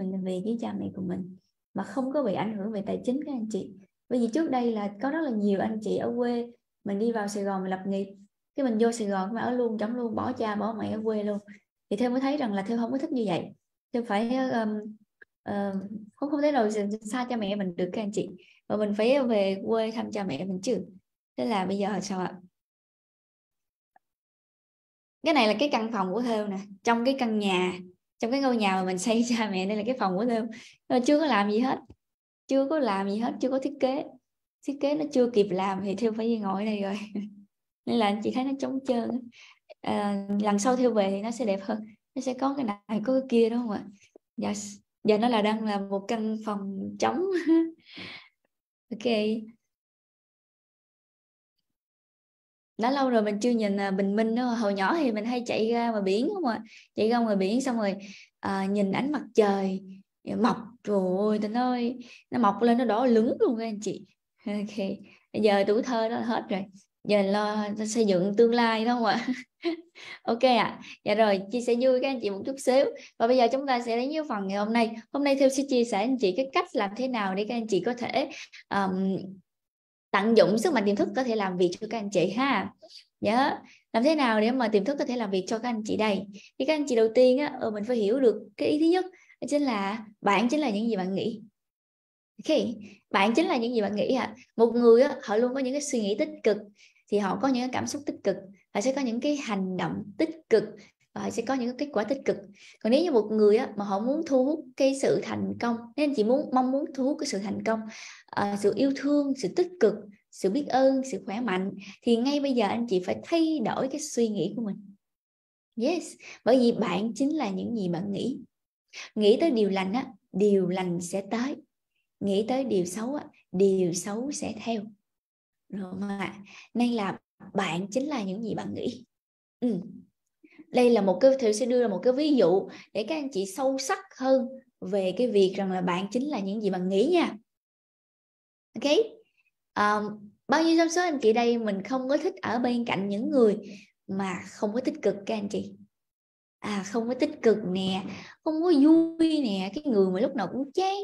mình về với cha mẹ của mình mà không có bị ảnh hưởng về tài chính các anh chị. Bởi vì trước đây là có rất là nhiều anh chị ở quê, mình đi vào Sài Gòn mình lập nghiệp, cái mình vô Sài Gòn mà ở luôn trống luôn, bỏ cha bỏ mẹ ở quê luôn. Thì Thêu mới thấy rằng là Thêu không có thích như vậy. Thêu phải không thể nào xa cha mẹ mình được các anh chị, và mình phải về quê thăm cha mẹ mình chứ. Thế là bây giờ sao ạ? Cái này là cái căn phòng của Thêu nè, trong cái căn nhà, trong cái ngôi nhà mà mình xây cha mẹ, đây là cái phòng của Thêu. Chưa có làm gì hết, chưa có thiết kế nó chưa kịp làm thì Thêu phải ngồi ở đây rồi. Nên là anh chị thấy nó trống trơn. Lần sau Thêu về thì nó sẽ đẹp hơn, nó sẽ có cái này có cái kia đúng không ạ? Dạ, giờ nó là đang là một căn phòng trống. Ok, đã lâu rồi mình chưa nhìn bình minh đâu. Hồi nhỏ thì mình hay chạy ra ngoài biển đúng không ạ? Chạy ra ngoài biển xong rồi nhìn ánh mặt trời mọc, trời ơi tình ơi, nó mọc lên nó đỏ lửng luôn các anh chị. Ok, bây giờ tuổi thơ đó hết rồi, giờ lo xây dựng tương lai đúng không ạ? Ok ạ. Dạ rồi, chia sẻ vui các anh chị một chút xíu. Và bây giờ chúng ta sẽ đến với phần ngày hôm nay. Hôm nay Thêu sẽ chia sẻ anh chị cái cách làm thế nào để các anh chị có thể tận dụng sức mạnh tiềm thức có thể làm việc cho các anh chị ha. Nhớ làm thế nào để mà tiềm thức có thể làm việc cho các anh chị đây. Thì các anh chị đầu tiên á, mình phải hiểu được cái ý thứ nhất, đó chính là bạn chính là những gì bạn nghĩ. Ok, bạn chính là những gì bạn nghĩ hả? Một người á, họ luôn có những cái suy nghĩ tích cực thì họ có những cái cảm xúc tích cực, họ sẽ có những cái hành động tích cực và họ sẽ có những cái kết quả tích cực. Còn nếu như một người á, mà họ muốn thu hút cái sự thành công, nếu anh chị mong muốn thu hút cái sự thành công, sự yêu thương, sự tích cực, sự biết ơn, sự khỏe mạnh, thì ngay bây giờ anh chị phải thay đổi cái suy nghĩ của mình. Yes, bởi vì bạn chính là những gì bạn nghĩ. Nghĩ tới điều lành á, điều lành sẽ tới. Nghĩ tới điều xấu á, điều xấu sẽ theo. Rồi mà, nên là bạn chính là những gì bạn nghĩ. Đây là một cái, Thêu sẽ đưa ra một cái ví dụ để các anh chị sâu sắc hơn về cái việc rằng là bạn chính là những gì bạn nghĩ nha. Ok, bao nhiêu trong số anh chị đây mình không có thích ở bên cạnh những người mà không có tích cực các anh chị? Không có tích cực nè, không có vui nè, cái người mà lúc nào cũng chán,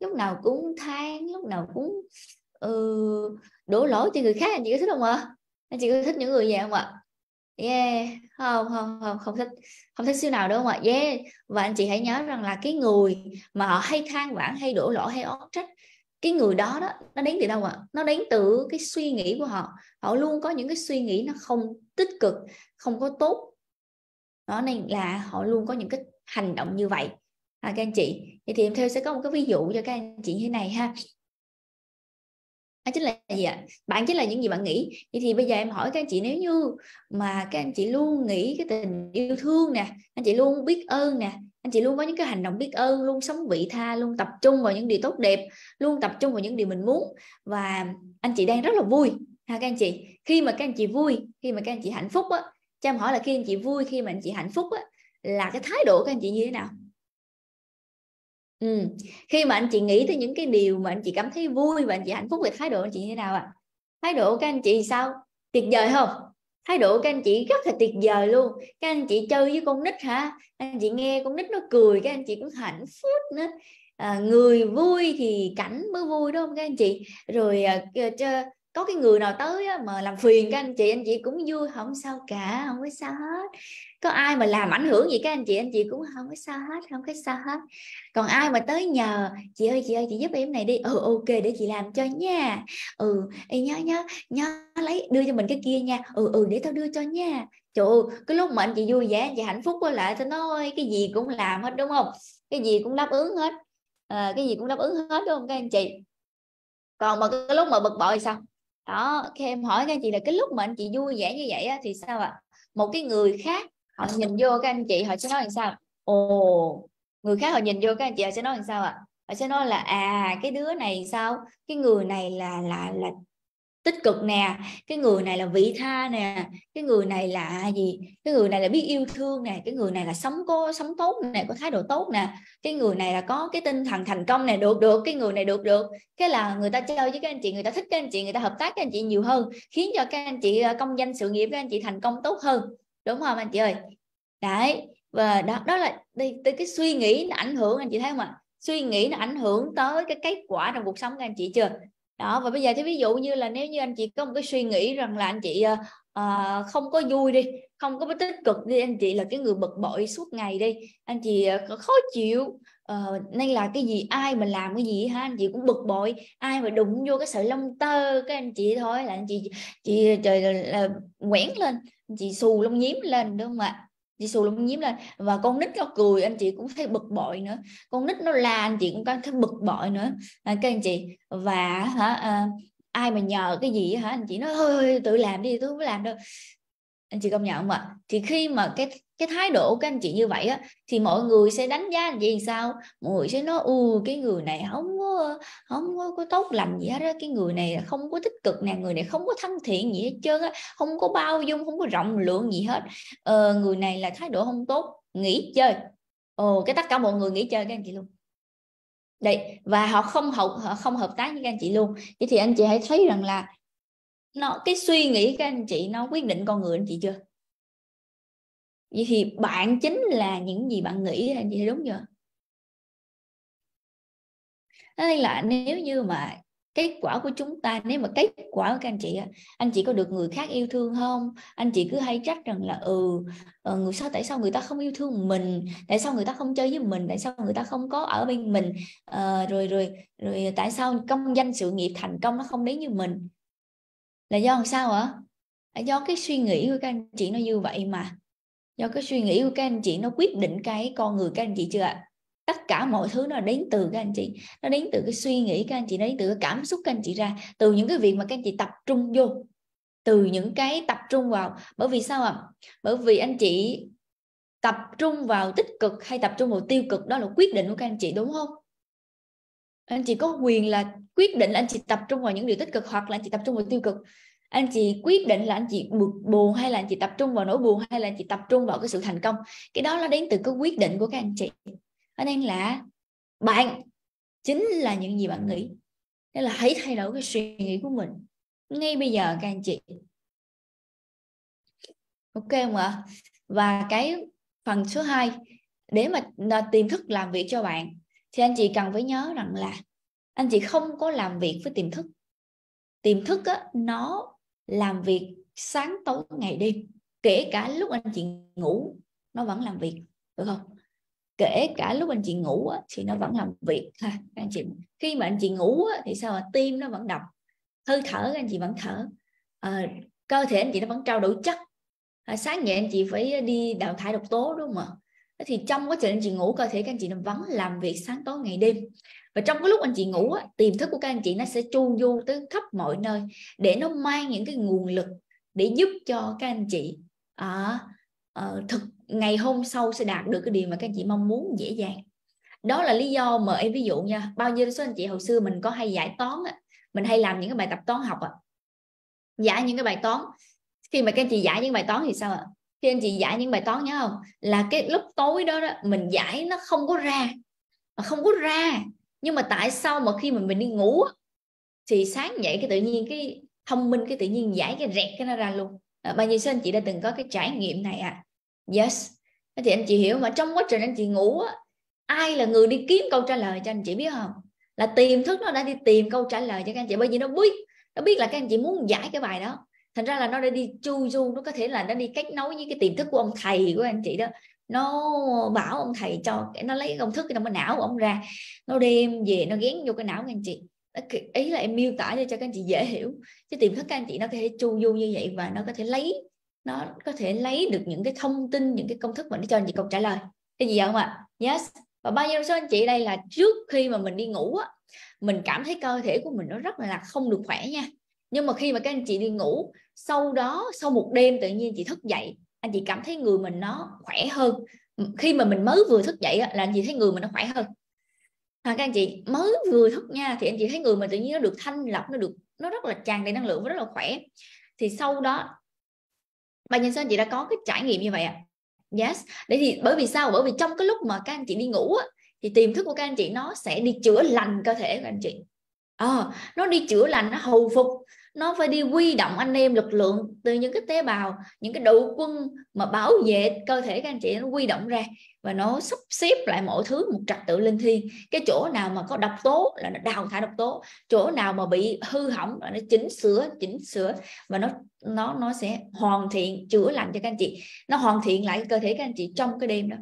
lúc nào cũng than, lúc nào cũng đổ lỗi cho người khác, anh chị có thích không ạ? Anh chị có thích những người vậy không ạ? Yeah, không thích siêu nào đúng không ạ? Yeah, và anh chị hãy nhớ rằng là cái người mà họ hay than vãn, hay đổ lỗi, hay oán trách, cái người đó đó, nó đến từ đâu ạ? Nó đến từ cái suy nghĩ của họ. Họ luôn có những cái suy nghĩ nó không tích cực, không có tốt. Đó, nên là họ luôn có những cái hành động như vậy các anh chị. Vậy thì em Thêu sẽ có một cái ví dụ cho các anh chị như thế này ha. Đó chính là gì ạ? Bạn chính là những gì bạn nghĩ. Vậy thì bây giờ em hỏi các anh chị, nếu như mà các anh chị luôn nghĩ cái tình yêu thương nè, anh chị luôn biết ơn nè, anh chị luôn có những cái hành động biết ơn, luôn sống vị tha, luôn tập trung vào những điều tốt đẹp, luôn tập trung vào những điều mình muốn, và anh chị đang rất là vui ha các anh chị. Khi mà các anh chị vui, khi mà các anh chị hạnh phúc á, cho em hỏi là khi anh chị vui, khi mà anh chị hạnh phúc á, là cái thái độ của anh chị như thế nào? Khi mà anh chị nghĩ tới những cái điều mà anh chị cảm thấy vui và anh chị hạnh phúc, thì thái độ anh chị như thế nào ạ? Thái độ các anh chị sao? Tuyệt vời không? Thái độ các anh chị rất là tuyệt vời luôn. Các anh chị chơi với con nít hả? Anh chị nghe con nít nó cười, các anh chị cũng hạnh phúc nữa. Người vui thì cảnh mới vui đúng không các anh chị? Rồi có cái người nào tới mà làm phiền các anh chị cũng vui, không sao cả, không có sao hết. Có ai mà làm ảnh hưởng gì các anh chị cũng không có sao hết, không có sao hết. Còn ai mà tới nhờ, chị ơi chị giúp em này đi, ok để chị làm cho nha, nhớ lấy đưa cho mình cái kia nha, để tao đưa cho nha. Trời ơi, cái lúc mà anh chị vui vẻ, anh chị hạnh phúc quá lại, tao nói cái gì cũng làm hết đúng không? Cái gì cũng đáp ứng hết, đúng không các anh chị? Còn mà cái lúc mà bực bội thì sao? Đó, khi em hỏi các anh chị là cái lúc mà anh chị vui vẻ như vậy á, thì sao ạ? Một cái người khác họ nhìn vô các anh chị, họ sẽ nói làm sao? Người khác họ nhìn vô các anh chị, họ sẽ nói làm sao ạ? Họ sẽ nói là cái đứa này sao? Cái người này là tích cực nè, cái người này là vị tha nè, cái người này là gì? Cái người này là biết yêu thương nè, cái người này là sống tốt nè, có thái độ tốt nè, cái người này là có cái tinh thần thành công nè, được cái người này được. Cái là người ta chơi với các anh chị, người ta thích các anh chị, người ta hợp tác các anh chị nhiều hơn, khiến cho các anh chị công danh sự nghiệp các anh chị thành công tốt hơn, đúng không anh chị ơi? Đấy, và đó là từ cái suy nghĩ nó ảnh hưởng, anh chị thấy không ạ? suy nghĩ nó ảnh hưởng tới cái kết quả trong cuộc sống các anh chị chưa? Đó, và bây giờ thì ví dụ như là nếu như anh chị có một cái suy nghĩ rằng là anh chị không có vui đi, không có tích cực đi, anh chị là cái người bực bội suốt ngày đi, anh chị khó chịu, nên là cái gì ai mà làm cái gì ha anh chị cũng bực bội, ai mà đụng vô cái sợi lông tơ cái anh chị thôi là anh chị trời là quẽn lên, anh chị xù lông nhím lên, đúng không ạ? Chị xù lông nhím lên, và con nít nó cười anh chị cũng thấy bực bội nữa, con nít nó la anh chị cũng thấy bực bội nữa các anh chị. Và ai mà nhờ cái gì hả anh chị nói thôi tự làm đi, tôi không làm đâu, anh chị công nhận không ạ? Thì khi mà cái thái độ các anh chị như vậy á, thì mọi người sẽ đánh giá anh chị làm sao? Mọi người sẽ nói cái người này không có tốt lành gì hết á, cái người này không có tích cực nè, người này không có thân thiện gì hết trơn á, không có bao dung, không có rộng lượng gì hết, người này là thái độ không tốt, nghỉ chơi. Cái tất cả mọi người nghỉ chơi các anh chị luôn. Đấy, và họ không hợp tác với các anh chị luôn. Vậy thì anh chị hãy thấy rằng là cái suy nghĩ các anh chị nó quyết định con người anh chị chưa? Vậy thì bạn chính là những gì bạn nghĩ, anh chị thấy đúng chưa? Đây là nếu như mà kết quả của chúng ta, nếu mà kết quả của các anh chị có được người khác yêu thương không? Anh chị cứ hay trách rằng là tại sao người ta không yêu thương mình, tại sao người ta không chơi với mình, tại sao người ta không có ở bên mình, rồi tại sao công danh sự nghiệp thành công nó không đến như mình, là do làm sao hả? Do cái suy nghĩ của các anh chị nó như vậy mà. Do cái suy nghĩ của các anh chị nó quyết định cái con người các anh chị chưa ạ? Tất cả mọi thứ nó đến từ các anh chị, nó đến từ cái suy nghĩ các anh chị, nó đến từ cái cảm xúc các anh chị ra, từ những cái việc mà các anh chị tập trung vô, từ những cái tập trung vào. Bởi vì sao ạ? Bởi vì anh chị tập trung vào tích cực hay tập trung vào tiêu cực, đó là quyết định của các anh chị, đúng không? Anh chị có quyền là quyết định là anh chị tập trung vào những điều tích cực hoặc là anh chị tập trung vào tiêu cực. Anh chị quyết định là anh chị buồn hay là anh chị tập trung vào nỗi buồn, hay là anh chị tập trung vào cái sự thành công. Cái đó nó đến từ cái quyết định của các anh chị. Cho nên là bạn chính là những gì bạn nghĩ. Nên là hãy thay đổi cái suy nghĩ của mình ngay bây giờ các anh chị. Ok không ạ? Và cái phần số 2, để mà tìm thức làm việc cho bạn, thì anh chị cần phải nhớ rằng là anh chị không có làm việc với tiềm thức. Tiềm thức á, nó làm việc sáng tối ngày đêm, kể cả lúc anh chị ngủ nó vẫn làm việc, được không? Kể cả lúc anh chị ngủ á, thì nó vẫn làm việc ha anh chị. Khi mà anh chị ngủ á, thì sao mà tim nó vẫn đập, hơi thở anh chị vẫn thở, cơ thể anh chị nó vẫn trao đổi chất, sáng dậy anh chị phải đi đào thải độc tố, đúng không ạ? Thì trong quá trình anh chị ngủ, cơ thể các anh chị nó vẫn làm việc sáng tối ngày đêm. Và trong cái lúc anh chị ngủ, tiềm thức của các anh chị nó sẽ chu du tới khắp mọi nơi để nó mang những cái nguồn lực để giúp cho các anh chị ngày hôm sau sẽ đạt được cái điều mà các anh chị mong muốn dễ dàng. Đó là lý do mà em ví dụ nha, bao nhiêu số anh chị hồi xưa mình có hay giải toán, mình hay làm những cái bài tập toán học, giải những cái bài toán. Khi mà các anh chị giải những bài toán thì sao ạ? Khi anh chị giải những bài toán nhớ không? Là cái lúc tối đó mình giải nó không có ra. Nhưng mà tại sao mà khi mình đi ngủ thì sáng dậy cái tự nhiên cái thông minh, cái tự nhiên giải cái rẹt cái nó ra luôn. Bao nhiêu số anh chị đã từng có cái trải nghiệm này ạ? Yes. Thì anh chị hiểu mà, trong quá trình anh chị ngủ ai là người đi kiếm câu trả lời cho anh chị biết không? Là tiềm thức nó đã đi tìm câu trả lời cho các anh chị, bởi vì nó biết là các anh chị muốn giải cái bài đó. Thành ra là nó đã đi chu du, nó có thể là nó đi kết nối với cái tiềm thức của ông thầy của anh chị đó. Nó bảo ông thầy cho, nó lấy cái công thức trong cái não của ông ra, nó đem về nó gán vô cái não của anh chị. Ý là em miêu tả cho các anh chị dễ hiểu. Chứ tiềm thức các anh chị nó có thể chu du như vậy, và nó có thể lấy được những cái thông tin, những cái công thức mà nó cho anh chị câu trả lời. Cái gì vậy không ạ? Yes. Và bao nhiêu số anh chị đây là trước khi mà mình đi ngủ mình cảm thấy cơ thể của mình nó rất là không được khỏe nha. Nhưng mà khi mà các anh chị đi ngủ, sau một đêm tự nhiên chị thức dậy, anh chị cảm thấy người mình nó khỏe hơn. Khi mà mình mới vừa thức dậy là anh chị thấy người mình nó khỏe hơn. Các anh chị mới vừa thức nha, thì anh chị thấy người mình tự nhiên nó được thanh lọc, nó rất là tràn đầy năng lượng và rất là khỏe. Thì sau đó bà nhân sinh chị đã có cái trải nghiệm như vậy ạ? Yes. Đấy thì bởi vì sao? Bởi vì trong cái lúc mà các anh chị đi ngủ thì tiềm thức của các anh chị nó sẽ đi chữa lành cơ thể của anh chị. Nó đi chữa lành, nó hồi phục, Nó phải đi huy động anh em lực lượng từ những cái tế bào, những cái đội quân mà bảo vệ cơ thể các anh chị, nó huy động ra và nó sắp xếp lại mọi thứ một trật tự linh thiêng. Cái chỗ nào mà có độc tố là nó đào thải độc tố, chỗ nào mà bị hư hỏng là nó chỉnh sửa và nó sẽ hoàn thiện, chữa lành cho các anh chị, nó hoàn thiện lại cơ thể các anh chị trong cái đêm đó.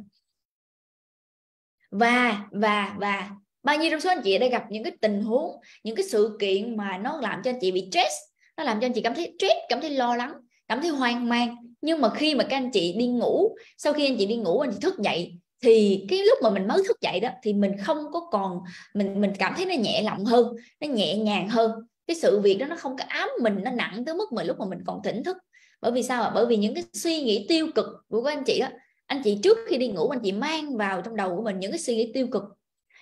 Và bao nhiêu trong số anh chị đã gặp những cái tình huống, những cái sự kiện mà nó làm cho anh chị bị stress, nó làm cho anh chị cảm thấy stress, cảm thấy lo lắng, cảm thấy hoang mang. Nhưng mà khi mà các anh chị đi ngủ, sau khi anh chị đi ngủ, anh chị thức dậy, thì cái lúc mà mình mới thức dậy đó thì mình không có còn, mình cảm thấy nó nhẹ lòng hơn, nó nhẹ nhàng hơn. Cái sự việc đó nó không có ám mình, nó nặng tới mức mà lúc mà mình còn tỉnh thức. Bởi vì sao ạ? Bởi vì những cái suy nghĩ tiêu cực của các anh chị đó, anh chị trước khi đi ngủ anh chị mang vào trong đầu của mình những cái suy nghĩ tiêu cực,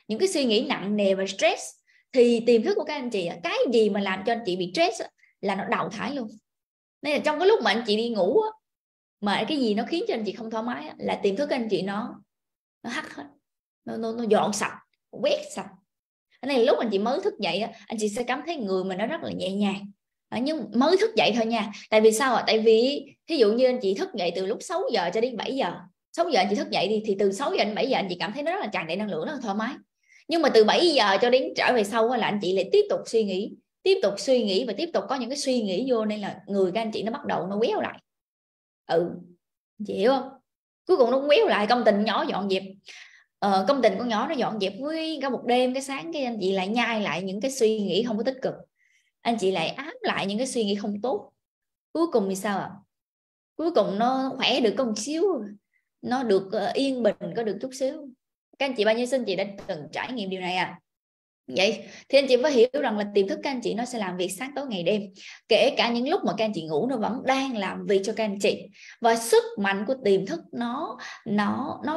những cái suy nghĩ nặng nề và stress. Thì tiềm thức của các anh chị, cái gì mà làm cho anh chị bị stress là nó đào thải luôn. Nên là trong cái lúc mà anh chị đi ngủ mà cái gì nó khiến cho anh chị không thoải mái là tiềm thức của anh chị nó hắt hết, nó dọn sạch, quét sạch. Nên là lúc anh chị mới thức dậy anh chị sẽ cảm thấy người mình nó rất là nhẹ nhàng. Nhưng mới thức dậy thôi nha. Tại vì sao ạ? Tại vì thí dụ như anh chị thức dậy từ lúc 6 giờ cho đến 7 giờ. 6 giờ anh chị thức dậy đi, thì từ 6 giờ đến 7 giờ anh chị cảm thấy nó rất là tràn đầy năng lượng, rất là thoải mái. Nhưng mà từ 7 giờ cho đến trở về sau là anh chị lại tiếp tục suy nghĩ và tiếp tục có những cái suy nghĩ vô, nên là người các anh chị nó bắt đầu nó quéo lại. Chị hiểu không? Cuối cùng nó quéo lại, công tình nhỏ dọn dẹp. Công tình con nhỏ nó dọn dẹp nguyên cả một đêm, cái sáng cái anh chị lại nhai lại những cái suy nghĩ không có tích cực. Anh chị lại áp lại những cái suy nghĩ không tốt. Cuối cùng thì sao ạ? Cuối cùng nó khỏe được có một xíu, nó được yên bình có được chút xíu. Các anh chị, bao nhiêu sinh chị đã từng trải nghiệm điều này à? Vậy thì anh chị phải hiểu rằng là tiềm thức các anh chị nó sẽ làm việc sáng tối ngày đêm, kể cả những lúc mà các anh chị ngủ nó vẫn đang làm việc cho các anh chị. Và sức mạnh của tiềm thức nó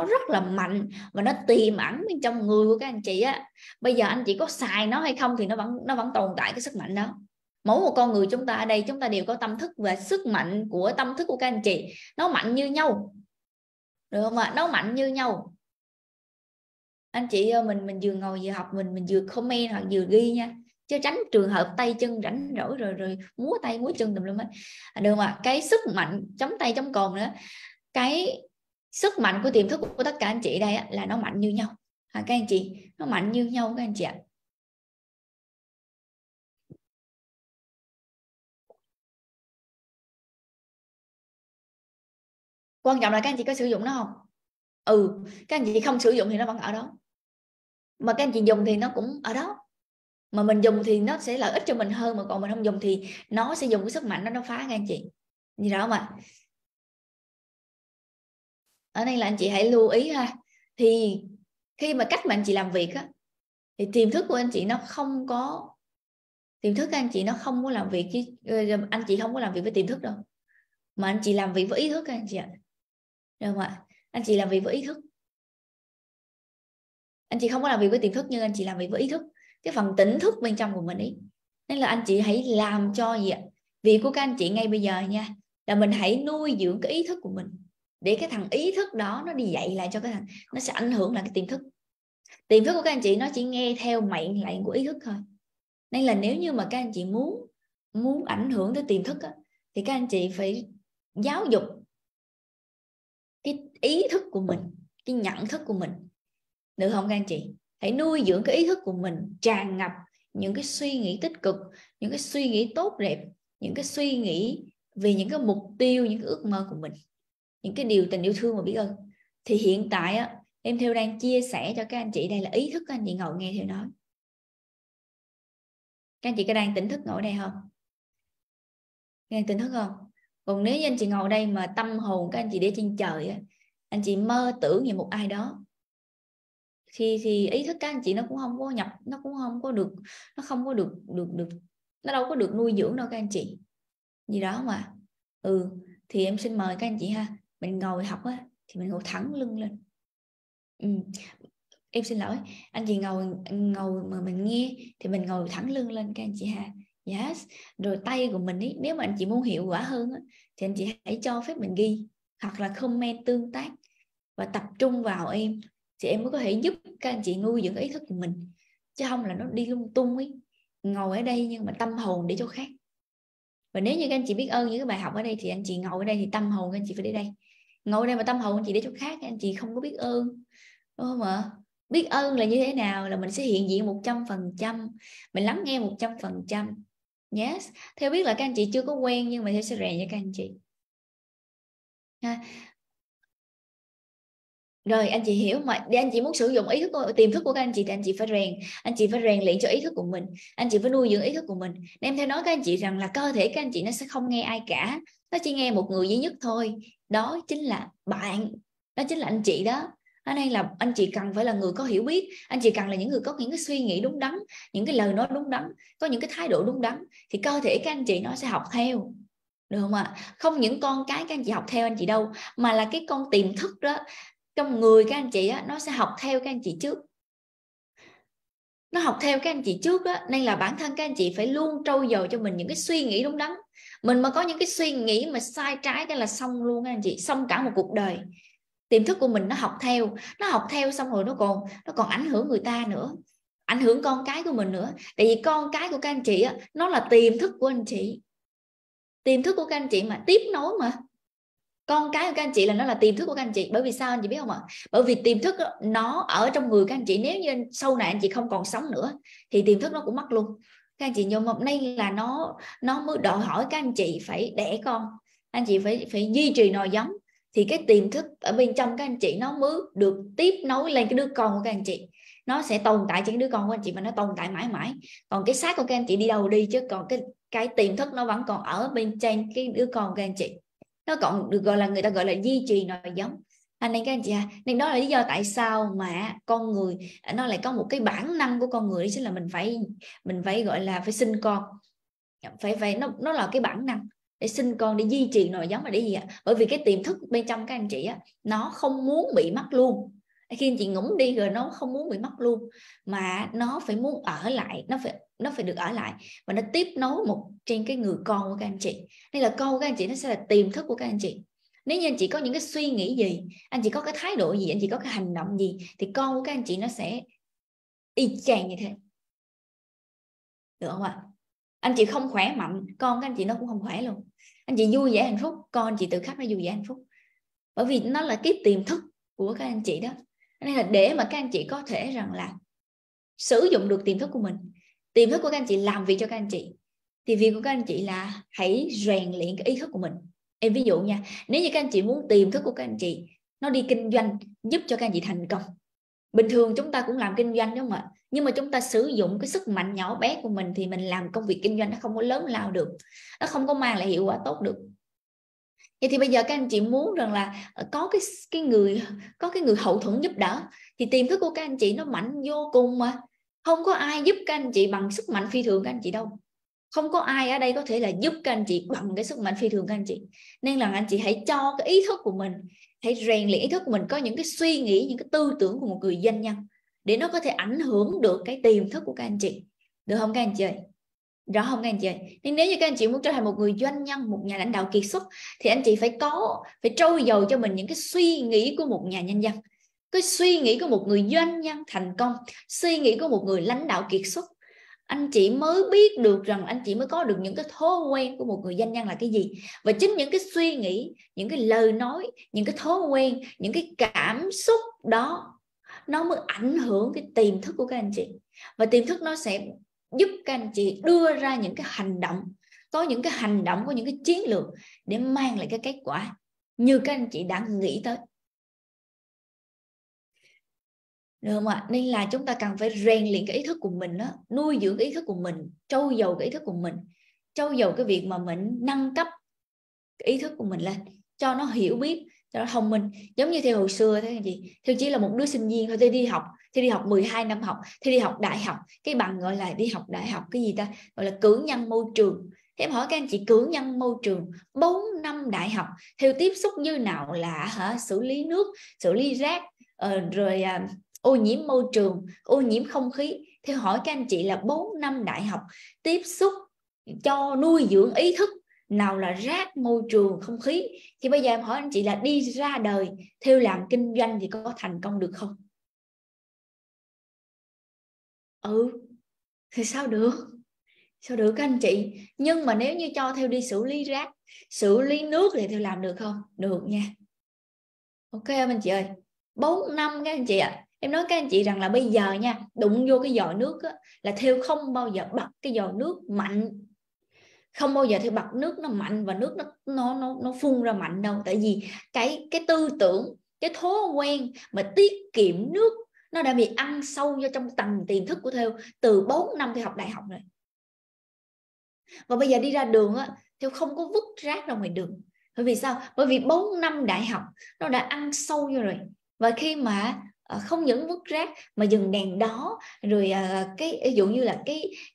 rất là mạnh và nó tiềm ẩn bên trong người của các anh chị á. Bây giờ anh chị có xài nó hay không thì nó vẫn tồn tại cái sức mạnh đó. Mỗi một con người chúng ta ở đây, chúng ta đều có tâm thức, và sức mạnh của tâm thức của các anh chị nó mạnh như nhau, được không ạ? Nó mạnh như nhau. Anh chị, mình vừa ngồi vừa học, mình vừa comment hoặc vừa ghi nha, chứ tránh trường hợp tay chân rảnh rỗi rồi múa tay múa chân tùm lum hết, được không ạ? Cái sức mạnh chống tay chống cồn nữa, cái sức mạnh của tiềm thức của tất cả anh chị đây là nó mạnh như nhau các anh chị, nó mạnh như nhau các anh chị ạ. Quan trọng là các anh chị có sử dụng nó không? Các anh chị không sử dụng thì nó vẫn ở đó, mà các anh chị dùng thì nó cũng ở đó. Mà mình dùng thì nó sẽ lợi ích cho mình hơn, mà còn mình không dùng thì nó sẽ dùng cái sức mạnh đó, nó phá các anh chị như đó mà. Ở đây là anh chị hãy lưu ý ha. Thì khi mà cách mà anh chị làm việc á, thì tiềm thức của anh chị nó không có, tiềm thức anh chị nó không có làm việc với, anh chị không có làm việc với tiềm thức đâu, mà anh chị làm việc với ý thức các anh chị ạ, được không ạ? Anh chị làm việc với ý thức, anh chị không có làm việc với tiềm thức, nhưng anh chị làm việc với ý thức, cái phần tỉnh thức bên trong của mình ấy. Nên là anh chị hãy làm cho gì ạ? Việc của các anh chị ngay bây giờ nha, là mình hãy nuôi dưỡng cái ý thức của mình, để cái thằng ý thức đó nó đi dạy lại cho cái thằng, nó sẽ ảnh hưởng lại cái tiềm thức. Tiềm thức của các anh chị nó chỉ nghe theo mệnh lệnh của ý thức thôi. Nên là nếu như mà các anh chị muốn ảnh hưởng tới tiềm thức á, thì các anh chị phải giáo dục cái ý thức của mình, cái nhận thức của mình, được không các anh chị? Hãy nuôi dưỡng cái ý thức của mình tràn ngập những cái suy nghĩ tích cực, những cái suy nghĩ tốt đẹp, những cái suy nghĩ về những cái mục tiêu, những cái ước mơ của mình, những cái điều tình yêu thương và biết ơn. Thì hiện tại á, em Thêu đang chia sẻ cho các anh chị đây là ý thức, các anh chị ngồi nghe Thêu nói. Các anh chị có đang tỉnh thức ngồi đây không? Đang tỉnh thức không? Còn nếu như anh chị ngồi đây mà tâm hồn các anh chị để trên trời, anh chị mơ tưởng về một ai đó, Khi ý thức các anh chị nó cũng không có nhập, nó cũng không có được, nó không có được nó đâu có được nuôi dưỡng đâu các anh chị, gì đó mà. Thì em xin mời các anh chị ha, mình ngồi học á thì mình ngồi thẳng lưng lên. Em xin lỗi, anh chị ngồi mà mình nghe thì mình ngồi thẳng lưng lên các anh chị ha. Yes. Rồi tay của mình ý, nếu mà anh chị muốn hiệu quả hơn thì anh chị hãy cho phép mình ghi hoặc là comment tương tác và tập trung vào em, thì em mới có thể giúp các anh chị nuôi dưỡng ý thức của mình, chứ không là nó đi lung tung ấy. Ngồi ở đây nhưng mà tâm hồn để chỗ khác, Và nếu như các anh chị biết ơn những cái bài học ở đây thì anh chị ngồi ở đây thì tâm hồn anh chị phải đến đây. Ngồi ở đây mà tâm hồn anh chị để chỗ khác, anh chị không có biết ơn, đúng không ạ? Biết ơn là như thế nào? Là mình sẽ hiện diện 100%, mình lắng nghe 100%. Yes, Theo biết là các anh chị chưa có quen, nhưng mà Theo sẽ rèn cho các anh chị. Rồi anh chị hiểu mà, để anh chị muốn sử dụng ý thức, tiềm thức của các anh chị thì anh chị phải rèn luyện cho ý thức của mình, anh chị phải nuôi dưỡng ý thức của mình. Em Theo nói các anh chị rằng là cơ thể các anh chị nó sẽ không nghe ai cả, nó chỉ nghe một người duy nhất thôi, đó chính là bạn, đó chính là anh chị đó. Ở đây là anh chị cần phải là người có hiểu biết, anh chị cần là những người có những cái suy nghĩ đúng đắn, những cái lời nói đúng đắn, có những cái thái độ đúng đắn, thì cơ thể các anh chị nó sẽ học theo, được không ạ? Không những con cái các anh chị học theo anh chị đâu, mà là cái con tiềm thức đó trong người các anh chị á, nó sẽ học theo các anh chị trước. Nó học theo các anh chị trước đó, nên là bản thân các anh chị phải luôn trau dồi cho mình những cái suy nghĩ đúng đắn. Mình mà có những cái suy nghĩ mà sai trái cái là xong luôn các anh chị, xong cả một cuộc đời. Tiềm thức của mình nó học theo, xong rồi nó còn ảnh hưởng người ta nữa, ảnh hưởng con cái của mình nữa. Tại vì con cái của các anh chị á, nó là tiềm thức của anh chị. Tiềm thức của các anh chị mà tiếp nối mà. Con cái của các anh chị là nó là tiềm thức của các anh chị. Bởi vì sao anh chị biết không ạ? Bởi vì tiềm thức nó ở trong người các anh chị. Nếu như sau này anh chị không còn sống nữa thì tiềm thức nó cũng mất luôn. Các anh chị nhớ hôm nay là nó mới đòi hỏi các anh chị phải đẻ con, anh chị phải duy trì nòi giống, thì cái tiềm thức ở bên trong các anh chị nó mới được tiếp nối lên cái đứa con của các anh chị. Nó sẽ tồn tại trên đứa con của anh chị mà nó tồn tại mãi mãi. Còn cái xác của các anh chị đi đâu đi, chứ còn cái tiềm thức nó vẫn còn ở bên trên cái đứa con của các anh chị. Nó còn được gọi là, người ta gọi là duy trì nòi giống. Nên các anh chị nên đó là lý do tại sao mà con người nó lại có một cái bản năng của con người, đó chính là mình phải gọi là phải sinh con, phải nó là cái bản năng để sinh con, để duy trì nòi giống. Là để gì ạ? Bởi vì cái tiềm thức bên trong các anh chị á, nó không muốn bị mất luôn. Khi anh chị ngủm đi rồi nó không muốn bị mất luôn, mà nó phải muốn ở lại, nó phải được ở lại, và nó tiếp nối một trên cái người con của các anh chị. Nên là con của các anh chị nó sẽ là tiềm thức của các anh chị. Nếu như anh chị có những cái suy nghĩ gì, anh chị có cái thái độ gì, anh chị có cái hành động gì, thì con của các anh chị nó sẽ y chang như thế, được không ạ? Anh chị không khỏe mạnh, con các anh chị nó cũng không khỏe luôn. Anh chị vui vẻ hạnh phúc, con anh chị tự khắc nó vui vẻ hạnh phúc. Bởi vì nó là cái tiềm thức của các anh chị đó. Nên là để mà các anh chị có thể rằng là sử dụng được tiềm thức của mình, tiềm thức của các anh chị làm việc cho các anh chị, thì việc của các anh chị là hãy rèn luyện cái ý thức của mình. Em ví dụ nha, nếu như các anh chị muốn tiềm thức của các anh chị nó đi kinh doanh, giúp cho các anh chị thành công. Bình thường chúng ta cũng làm kinh doanh, đúng không ạ? Nhưng mà chúng ta sử dụng cái sức mạnh nhỏ bé của mình thì mình làm công việc kinh doanh nó không có lớn lao được, nó không có mang lại hiệu quả tốt được. Vậy thì bây giờ các anh chị muốn rằng là có cái người hậu thuẫn giúp đỡ, thì tiềm thức của các anh chị nó mạnh vô cùng mà. Không có ai giúp các anh chị bằng sức mạnh phi thường các anh chị đâu. Không có ai ở đây có thể là giúp các anh chị bằng cái sức mạnh phi thường các anh chị. Nên là anh chị hãy cho cái ý thức của mình, hãy rèn luyện ý thức của mình có những cái suy nghĩ, những cái tư tưởng của một người doanh nhân, để nó có thể ảnh hưởng được cái tiềm thức của các anh chị. Được không các anh chị? Rõ không các anh chị? Nên nếu như các anh chị muốn trở thành một người doanh nhân, một nhà lãnh đạo kiệt xuất, thì anh chị phải trau dồi cho mình những cái suy nghĩ của một nhà nhân dân, cái suy nghĩ của một người doanh nhân thành công, suy nghĩ của một người lãnh đạo kiệt xuất. Anh chị mới biết được rằng, anh chị mới có được những cái thói quen của một người doanh nhân là cái gì. Và chính những cái suy nghĩ, những cái lời nói, những cái thói quen, những cái cảm xúc đó, nó mới ảnh hưởng cái tiềm thức của các anh chị. Và tiềm thức nó sẽ giúp các anh chị đưa ra những cái hành động, có những cái hành động, có những cái chiến lược để mang lại cái kết quả như các anh chị đã nghĩ tới, được không ạ? Nên là chúng ta cần phải rèn luyện cái ý thức của mình đó, nuôi dưỡng cái ý thức của mình, trau dồi cái ý thức của mình, trau dồi cái việc mà mình nâng cấp cái ý thức của mình lên cho nó hiểu biết, cho nó thông minh. Giống như Theo hồi xưa thế gì, Theo chỉ là một đứa sinh viên thôi, Theo đi học, Theo đi học 12 năm học, Theo đi học đại học, cái bằng gọi là đi học đại học cái gì ta, gọi là cử nhân môi trường. Thế em hỏi các anh chị, cử nhân môi trường 4 năm đại học, Theo tiếp xúc như nào là xử lý nước, xử lý rác, rồi ô nhiễm môi trường, ô nhiễm không khí. Theo hỏi các anh chị là 4 năm đại học tiếp xúc cho nuôi dưỡng ý thức, nào là rác, môi trường, không khí. Thì bây giờ em hỏi anh chị là đi ra đời Theo làm kinh doanh thì có thành công được không? Thì sao được? Sao được các anh chị? Nhưng mà nếu như cho Thêu đi xử lý rác, xử lý nước thì Thêu làm được không? Được nha. Ok không anh chị ơi? 4 năm các anh chị ạ. Em nói các anh chị rằng là bây giờ nha, đụng vô cái giò nước á, là Thêu không bao giờ bật cái giò nước mạnh. Không bao giờ Thêu bật nước nó mạnh và nước nó phun ra mạnh đâu. Tại vì cái tư tưởng, cái thói quen mà tiết kiệm nước nó đã bị ăn sâu vô trong tầng tiềm thức của Thêu từ 4 năm Thêu học đại học rồi. Và bây giờ đi ra đường á, Thêu không có vứt rác ra ngoài đường. Bởi vì sao? Bởi vì 4 năm đại học nó đã ăn sâu vô rồi. Và khi mà không những vứt rác mà dừng đèn đó, rồi cái ví dụ như là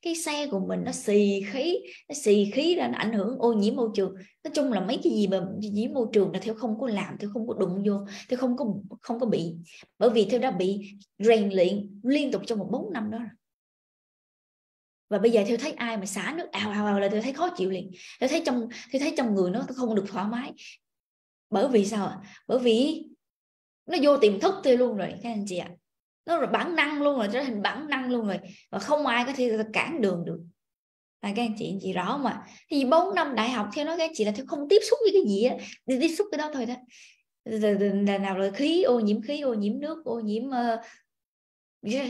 cái xe của mình nó xì khí, nó xì khí ra, nó ảnh hưởng ô nhiễm môi trường. Nói chung là mấy cái gì mà nhiễm môi trường là Thêu không có làm, Thêu không có đụng vô, Thêu không có bị, bởi vì Thêu đã bị rèn luyện liên tục trong một 4 năm đó rồi. Và bây giờ Thêu thấy ai mà xả nước ào ào ào là Thêu thấy khó chịu liền. Thêu thấy trong người nó không được thoải mái. Bởi vì sao ạ? Bởi vì nó vô tiềm thức Thêu luôn rồi các anh chị ạ. Nó là bản năng luôn rồi, trở thành bản năng luôn rồi, và không ai có thể cản đường được. Là các anh chị rõ mà. Thì 4 năm đại học Thêu nói các anh chị là Thêu không tiếp xúc với cái gì á, tiếp xúc cái đó thôi đó. Là nào là khí, ô nhiễm nước, ô nhiễm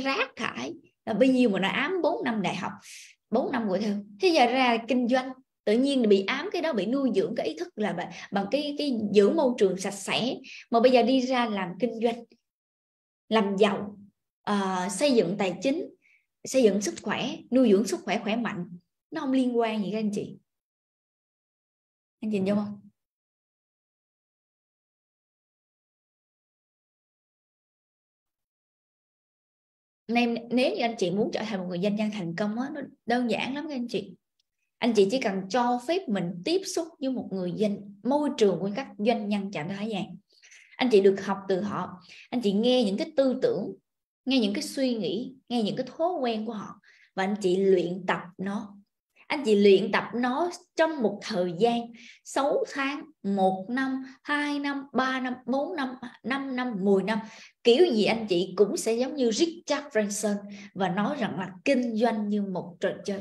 rác thải. Là bao nhiêu mà nó ám 4 năm đại học, 4 năm của Thêu. Thế giờ ra kinh doanh, tự nhiên bị ám cái đó, bị nuôi dưỡng cái ý thức là bằng cái giữ môi trường sạch sẽ. Mà bây giờ đi ra làm kinh doanh, làm giàu, xây dựng tài chính, xây dựng sức khỏe, nuôi dưỡng sức khỏe khỏe mạnh, nó không liên quan gì các anh chị. Anh nhìn vô không? Nếu như anh chị muốn trở thành một người doanh nhân thành công đó, nó đơn giản lắm các anh chị. Anh chị chỉ cần cho phép mình tiếp xúc với một người môi trường của các doanh nhân chạm thái vàng. Anh chị được học từ họ, anh chị nghe những cái tư tưởng, nghe những cái suy nghĩ, nghe những cái thói quen của họ, và anh chị luyện tập nó. Anh chị luyện tập nó trong một thời gian 6 tháng, 1 năm, 2 năm, 3 năm, 4 năm, 5 năm, 10 năm. Kiểu gì anh chị cũng sẽ giống như Richard Branson và nói rằng là kinh doanh như một trò chơi.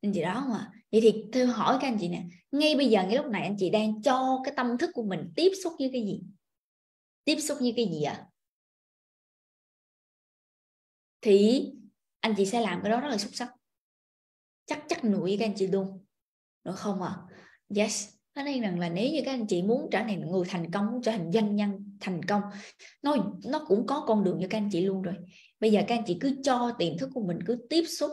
Anh chị đó mà. Vậy thì Thêu hỏi các anh chị nè, ngay bây giờ, ngay lúc này anh chị đang cho cái tâm thức của mình tiếp xúc với cái gì? Tiếp xúc với cái gì ạ? Thì anh chị sẽ làm cái đó rất là xuất sắc, chắc nụi các anh chị luôn, được không ạ? Yes. Thế nên rằng là nếu như các anh chị muốn trở thành người thành công, muốn trở thành doanh nhân thành công, nó cũng có con đường cho các anh chị luôn rồi. Bây giờ các anh chị cứ cho tiềm thức của mình cứ tiếp xúc,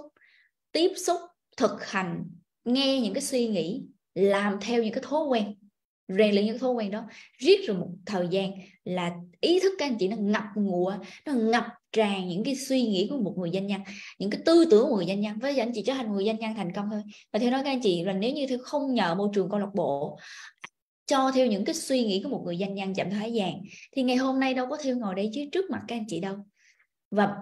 thực hành, nghe những cái suy nghĩ, làm theo những cái thói quen, rèn luyện những thói quen đó. Riết rồi một thời gian là ý thức các anh chị nó ngập ngụa, nó ngập tràn những cái suy nghĩ của một người doanh nhân, những cái tư tưởng của người doanh nhân. Với anh chị trở thành người doanh nhân thành công thôi. Và Thêu nói các anh chị là nếu như Thêu không nhờ môi trường câu lạc bộ cho Thêu những cái suy nghĩ của một người doanh nhân chạm thái vàng, thì ngày hôm nay đâu có Thêu ngồi đây trước mặt các anh chị đâu.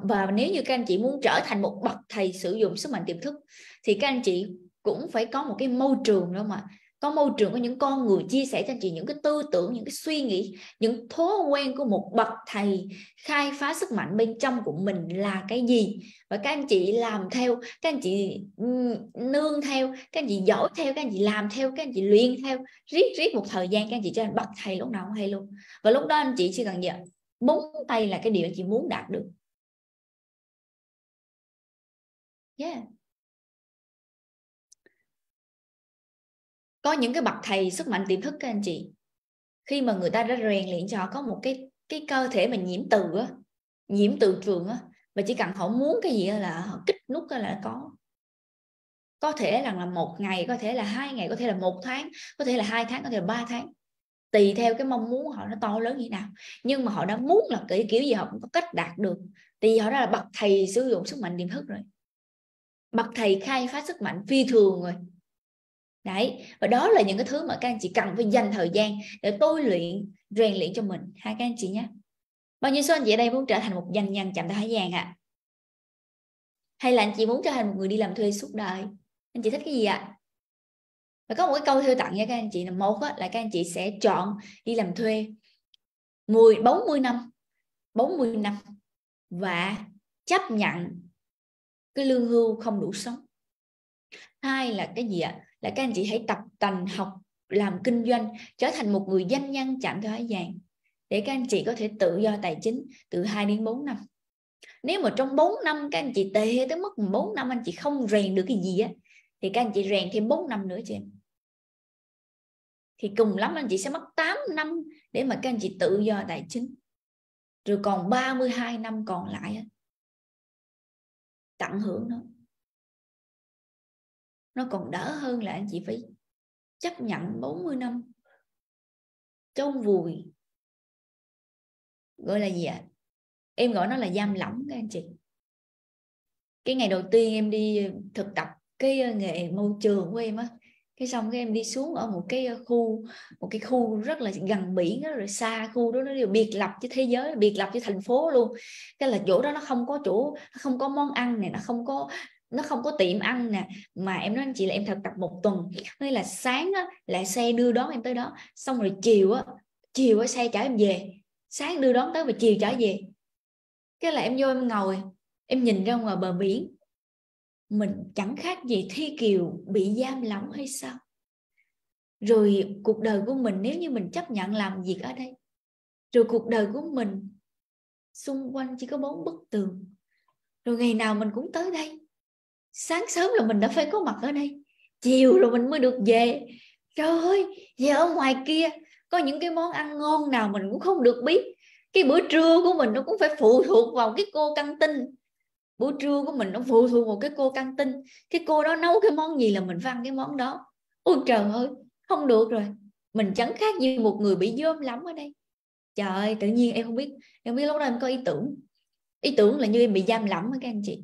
Và nếu như các anh chị muốn trở thành một bậc thầy sử dụng sức mạnh tiềm thức, thì các anh chị cũng phải có một cái môi trường đó mà. Có môi trường, có những con người chia sẻ cho anh chị những cái tư tưởng, những cái suy nghĩ, những thói quen của một bậc thầy khai phá sức mạnh bên trong của mình là cái gì. Và các anh chị làm theo, các anh chị nương theo, các anh chị giỏi theo, các anh chị làm theo, các anh chị luyện theo. Riết một thời gian các anh chị trở thành bậc thầy lúc nào không hay luôn. Và lúc đó anh chị chỉ cần nhận 4 tay là cái điều anh chị muốn đạt được. Yeah. Có những cái bậc thầy sức mạnh tiềm thức các anh chị, khi mà người ta đã rèn luyện cho họ có một cái cơ thể mà nhiễm từ trường á, và chỉ cần họ muốn cái gì là họ kích nút là có. Có thể là 1 ngày, có thể là 2 ngày, có thể là 1 tháng, có thể là 2 tháng, có thể là 3 tháng, tùy theo cái mong muốn họ nó to lớn như nào. Nhưng mà họ đã muốn là kiểu gì họ cũng có cách đạt được, thì họ đó là bậc thầy sử dụng sức mạnh tiềm thức rồi, bậc thầy khai phá sức mạnh phi thường rồi. Đấy, và đó là những cái thứ mà các anh chị cần phải dành thời gian để tôi rèn luyện cho mình ha các anh chị nhé. Bao nhiêu số anh chị ở đây muốn trở thành một doanh nhân chạm thái vàng ạ? Hay là anh chị muốn trở thành một người đi làm thuê suốt đời? Anh chị thích cái gì ạ? Và có một cái câu Thêu tặng nha các anh chị là một á, là các anh chị sẽ chọn đi làm thuê 40 năm, 40 năm và chấp nhận cái lương hưu không đủ sống. Hai là cái gì ạ? Là các anh chị hãy tập tành học làm kinh doanh, trở thành một người doanh nhân chạm theo hải vàng, để các anh chị có thể tự do tài chính từ 2 đến 4 năm. Nếu mà trong 4 năm các anh chị tệ tới mức 4 năm anh chị không rèn được cái gì á, thì các anh chị rèn thêm 4 năm nữa cho em. Thì cùng lắm anh chị sẽ mất 8 năm để mà các anh chị tự do tài chính. Rồi còn 32 năm còn lại tận hưởng nó. Nó còn đỡ hơn là anh chị phải chấp nhận 40 năm chôn vùi. Gọi là gì ạ? Em gọi nó là giam lỏng các anh chị. Cái ngày đầu tiên em đi thực tập cái nghề môi trường của em á, cái xong cái em đi xuống ở một cái khu rất là gần biển đó, rồi xa khu đó nó đều biệt lập với thế giới, biệt lập với thành phố luôn. Cái là chỗ đó nó không có chỗ, nó không có món ăn này, nó không có tiệm ăn nè. Mà em nói anh chị là em thực tập một tuần, nói là sáng á là xe đưa đón em tới đó, xong rồi chiều á xe chở em về, sáng đưa đón tới và chiều trở về. Cái là em vô em ngồi, em nhìn ra ngoài bờ biển, mình chẳng khác gì Thi Kiều bị giam lỏng hay sao? Rồi cuộc đời của mình nếu như mình chấp nhận làm việc ở đây, rồi cuộc đời của mình xung quanh chỉ có 4 bức tường, rồi ngày nào mình cũng tới đây, sáng sớm là mình đã phải có mặt ở đây, chiều rồi mình mới được về. Trời ơi, về ở ngoài kia có những cái món ăn ngon nào mình cũng không được biết. Cái bữa trưa của mình nó cũng phải phụ thuộc vào cái cô căng tin. Bữa trưa của mình nó phụ thuộc vào cái cô căng tin. Cái cô đó nấu cái món gì là mình phải ăn cái món đó. Ôi trời ơi, không được rồi. Mình chẳng khác như một người bị giam lỏng ở đây. Trời ơi, tự nhiên em không biết. Em biết lúc đó em có ý tưởng. Ý tưởng là như em bị giam lỏng các anh chị.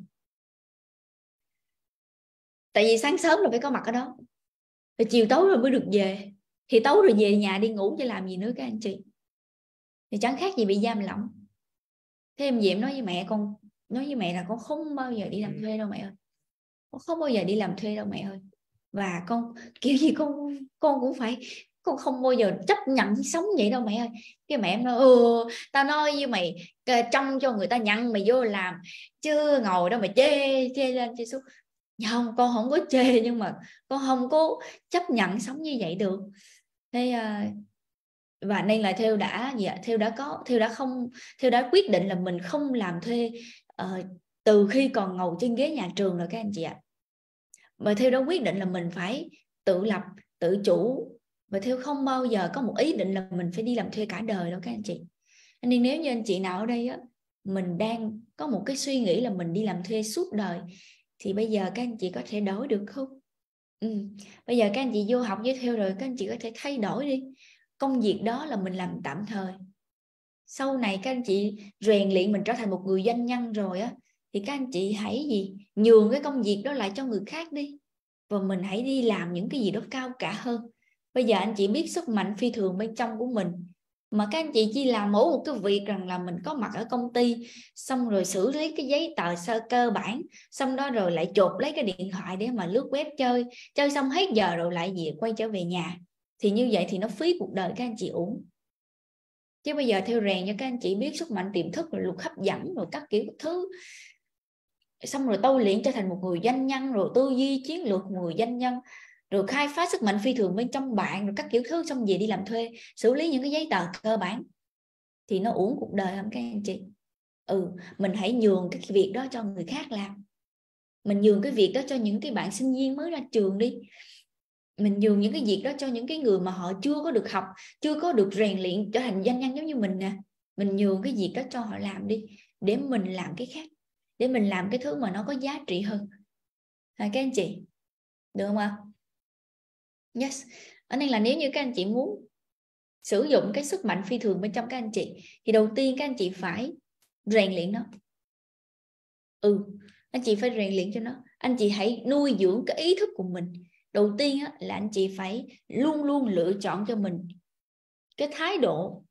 Tại vì sáng sớm là phải có mặt ở đó. Rồi chiều tối rồi mới được về. Thì tối rồi về nhà đi ngủ chứ làm gì nữa các anh chị. Thì chẳng khác gì bị giam lỏng. Thế em Diệm nói với mẹ con, nói với mẹ là con không bao giờ đi làm thuê đâu mẹ ơi. Con không bao giờ đi làm thuê đâu mẹ ơi. Và con kiểu gì con cũng phải, con không bao giờ chấp nhận sống vậy đâu mẹ ơi. Cái mẹ em nói tao nói với mày trong cho người ta nhận mày vô làm, chứ ngồi đó mà chê lên chê xuống. Không, con không có chê, nhưng mà con không có chấp nhận sống như vậy được. Thế và nên là Thêu đã gì ạ? Thêu đã quyết định là mình không làm thuê từ khi còn ngồi trên ghế nhà trường rồi các anh chị ạ. Và Thêu đã quyết định là mình phải tự lập, tự chủ, và Thêu không bao giờ có một ý định là mình phải đi làm thuê cả đời đâu các anh chị. Nên nếu như anh chị nào ở đây á, mình đang có một cái suy nghĩ là mình đi làm thuê suốt đời, thì bây giờ các anh chị có thể đổi được không? Bây giờ các anh chị vô học với Thêu rồi, các anh chị có thể thay đổi đi. Công việc đó là mình làm tạm thời. Sau này các anh chị rèn luyện mình trở thành một người doanh nhân rồi á, thì các anh chị hãy nhường cái công việc đó lại cho người khác đi. Và mình hãy đi làm những cái gì đó cao cả hơn. Bây giờ anh chị biết sức mạnh phi thường bên trong của mình. Mà các anh chị chỉ làm mỗi một cái việc rằng là mình có mặt ở công ty, xong rồi xử lý cái giấy tờ sơ cơ bản, xong đó rồi lại chộp lấy cái điện thoại để mà lướt web chơi. Chơi xong hết giờ rồi lại quay trở về nhà. Thì như vậy thì nó phí cuộc đời các anh chị uổng. Chứ bây giờ Thêu rèn cho các anh chị biết sức mạnh tiềm thức, rồi luật hấp dẫn, rồi các kiểu thứ. Xong rồi tôi luyện trở thành một người doanh nhân, rồi tư duy chiến lược người doanh nhân, rồi khai phá sức mạnh phi thường bên trong bạn, rồi các kiểu thứ, xong về đi làm thuê, xử lý những cái giấy tờ cơ bản. Thì nó uổng cuộc đời không các anh chị? Mình hãy nhường cái việc đó cho người khác làm. Mình nhường cái việc đó cho những cái bạn sinh viên mới ra trường đi. Mình dùng những cái việc đó cho những cái người mà họ chưa có được học, chưa có được rèn luyện trở thành doanh nhân giống như mình nè. Mình dùng cái việc đó cho họ làm đi, để mình làm cái khác, để mình làm cái thứ mà nó có giá trị hơn. Các anh chị, được không ạ? Yes. Nên là nếu như các anh chị muốn sử dụng cái sức mạnh phi thường bên trong các anh chị, thì đầu tiên các anh chị phải rèn luyện nó. Anh chị phải rèn luyện cho nó. Anh chị hãy nuôi dưỡng cái ý thức của mình. Đầu tiên là anh chị phải luôn luôn lựa chọn cho mình cái thái độ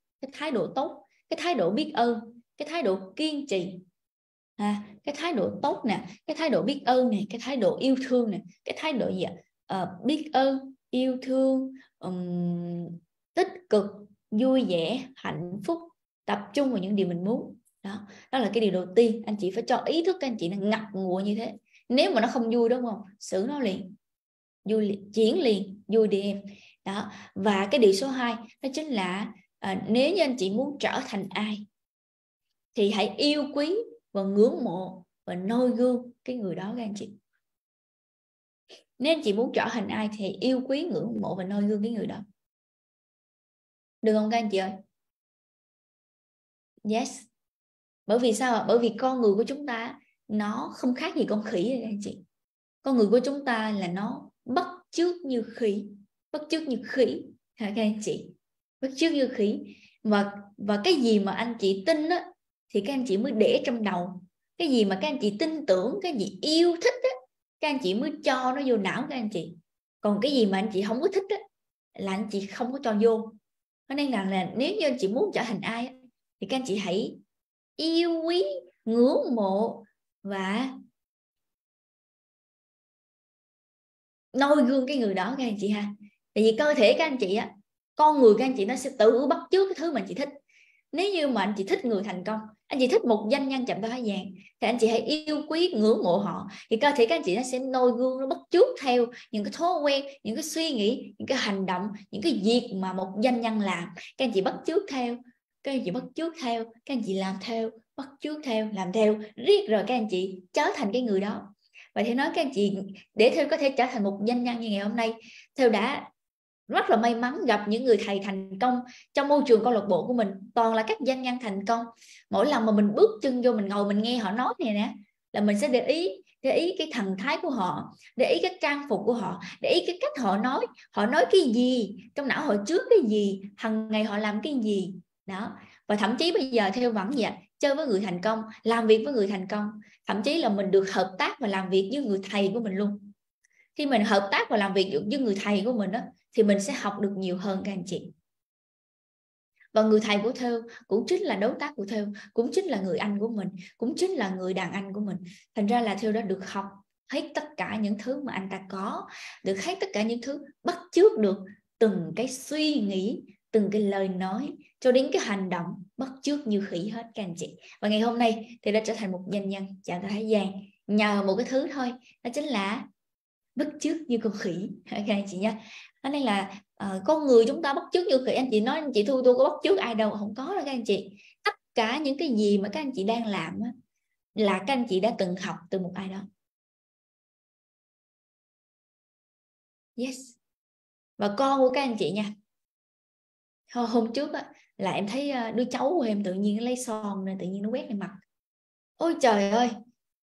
tốt, cái thái độ biết ơn, cái thái độ kiên trì, cái thái độ tốt nè, cái thái độ biết ơn nè, cái thái độ yêu thương nè, cái thái độ gì ạ? Biết ơn, yêu thương, tích cực, vui vẻ, hạnh phúc, tập trung vào những điều mình muốn. Đó là cái điều đầu tiên. Anh chị phải cho ý thức các anh chị là ngập ngụa như thế. Nếu mà nó không vui đúng không, xử nó liền, vui liền, chuyển liền, vui đi em đó. Và cái điều số 2 đó chính là nếu như anh chị muốn trở thành ai thì hãy yêu quý và ngưỡng mộ và noi gương cái người đó các anh chị. Nếu anh chị muốn trở thành ai thì hãy yêu quý, ngưỡng mộ và noi gương cái người đó. Được không các anh chị ơi? Yes. Bởi vì sao ạ? Bởi vì con người của chúng ta nó không khác gì con khỉ các anh chị. Con người của chúng ta là nó bắt chước như khỉ, bắt chước như khỉ hả các anh chị? Bắt chước như khỉ. Và cái gì mà anh chị tin á thì các anh chị mới để trong đầu. Cái gì mà các anh chị tin tưởng, cái gì yêu thích á, các anh chị mới cho nó vô não các anh chị. Còn cái gì mà anh chị không có thích á là anh chị không có cho vô. Cho nên là nếu như anh chị muốn trở thành ai á, thì các anh chị hãy yêu quý, ngưỡng mộ và noi gương cái người đó các anh chị ha. Tại vì cơ thể các anh chị á, con người các anh chị nó sẽ tự bắt chước cái thứ mà anh chị thích. Nếu như mà anh chị thích người thành công, anh chị thích một doanh nhân chạm tay vàng, thì anh chị hãy yêu quý, ngưỡng mộ họ. Thì cơ thể các anh chị nó sẽ noi gương, nó bắt chước theo những cái thói quen, những cái suy nghĩ, những cái hành động, những cái việc mà một doanh nhân làm. Các anh chị bắt chước theo, các anh chị bắt chước theo, các anh chị làm theo, bắt chước theo, làm theo, riết rồi các anh chị trở thành cái người đó. Và thì nói các anh chị, để Thêu có thể trở thành một doanh nhân như ngày hôm nay, Thêu đã rất là may mắn gặp những người thầy thành công trong môi trường câu lạc bộ của mình, toàn là các doanh nhân thành công. Mỗi lần mà mình bước chân vô, mình ngồi mình nghe họ nói này nè, là mình sẽ để ý cái thần thái của họ, để ý cái trang phục của họ, để ý cái cách họ nói cái gì, trong não họ chứa cái gì, hằng ngày họ làm cái gì đó. Và thậm chí bây giờ Thêu vẫn vậy, chơi với người thành công, làm việc với người thành công, thậm chí là mình được hợp tác và làm việc với người thầy của mình luôn. Khi mình hợp tác và làm việc với người thầy của mình đó, thì mình sẽ học được nhiều hơn các anh chị. Và người thầy của Thêu cũng chính là đối tác của Thêu, cũng chính là người anh của mình, cũng chính là người đàn anh của mình. Thành ra là Thêu đã được học hết tất cả những thứ mà anh ta có, được hết tất cả những thứ, bắt chước được từng cái suy nghĩ, từng cái lời nói, cho đến cái hành động, bắt chước như khỉ hết các anh chị. Và ngày hôm nay thì đã trở thành một doanh nhân chạm tay vàng nhờ một cái thứ thôi, đó chính là bắt chước như con khỉ các anh chị nhé. Thế nên là con người chúng ta bắt chước như khỉ. Anh chị nói anh chị Thu tôi có bắt chước ai đâu, không có đâu các anh chị. Tất cả những cái gì mà các anh chị đang làm á, là các anh chị đã từng học từ một ai đó. Yes. Và con của các anh chị nha, hôm trước á, là em thấy đứa cháu của em tự nhiên lấy son này, tự nhiên nó quét lên mặt. Ôi trời ơi,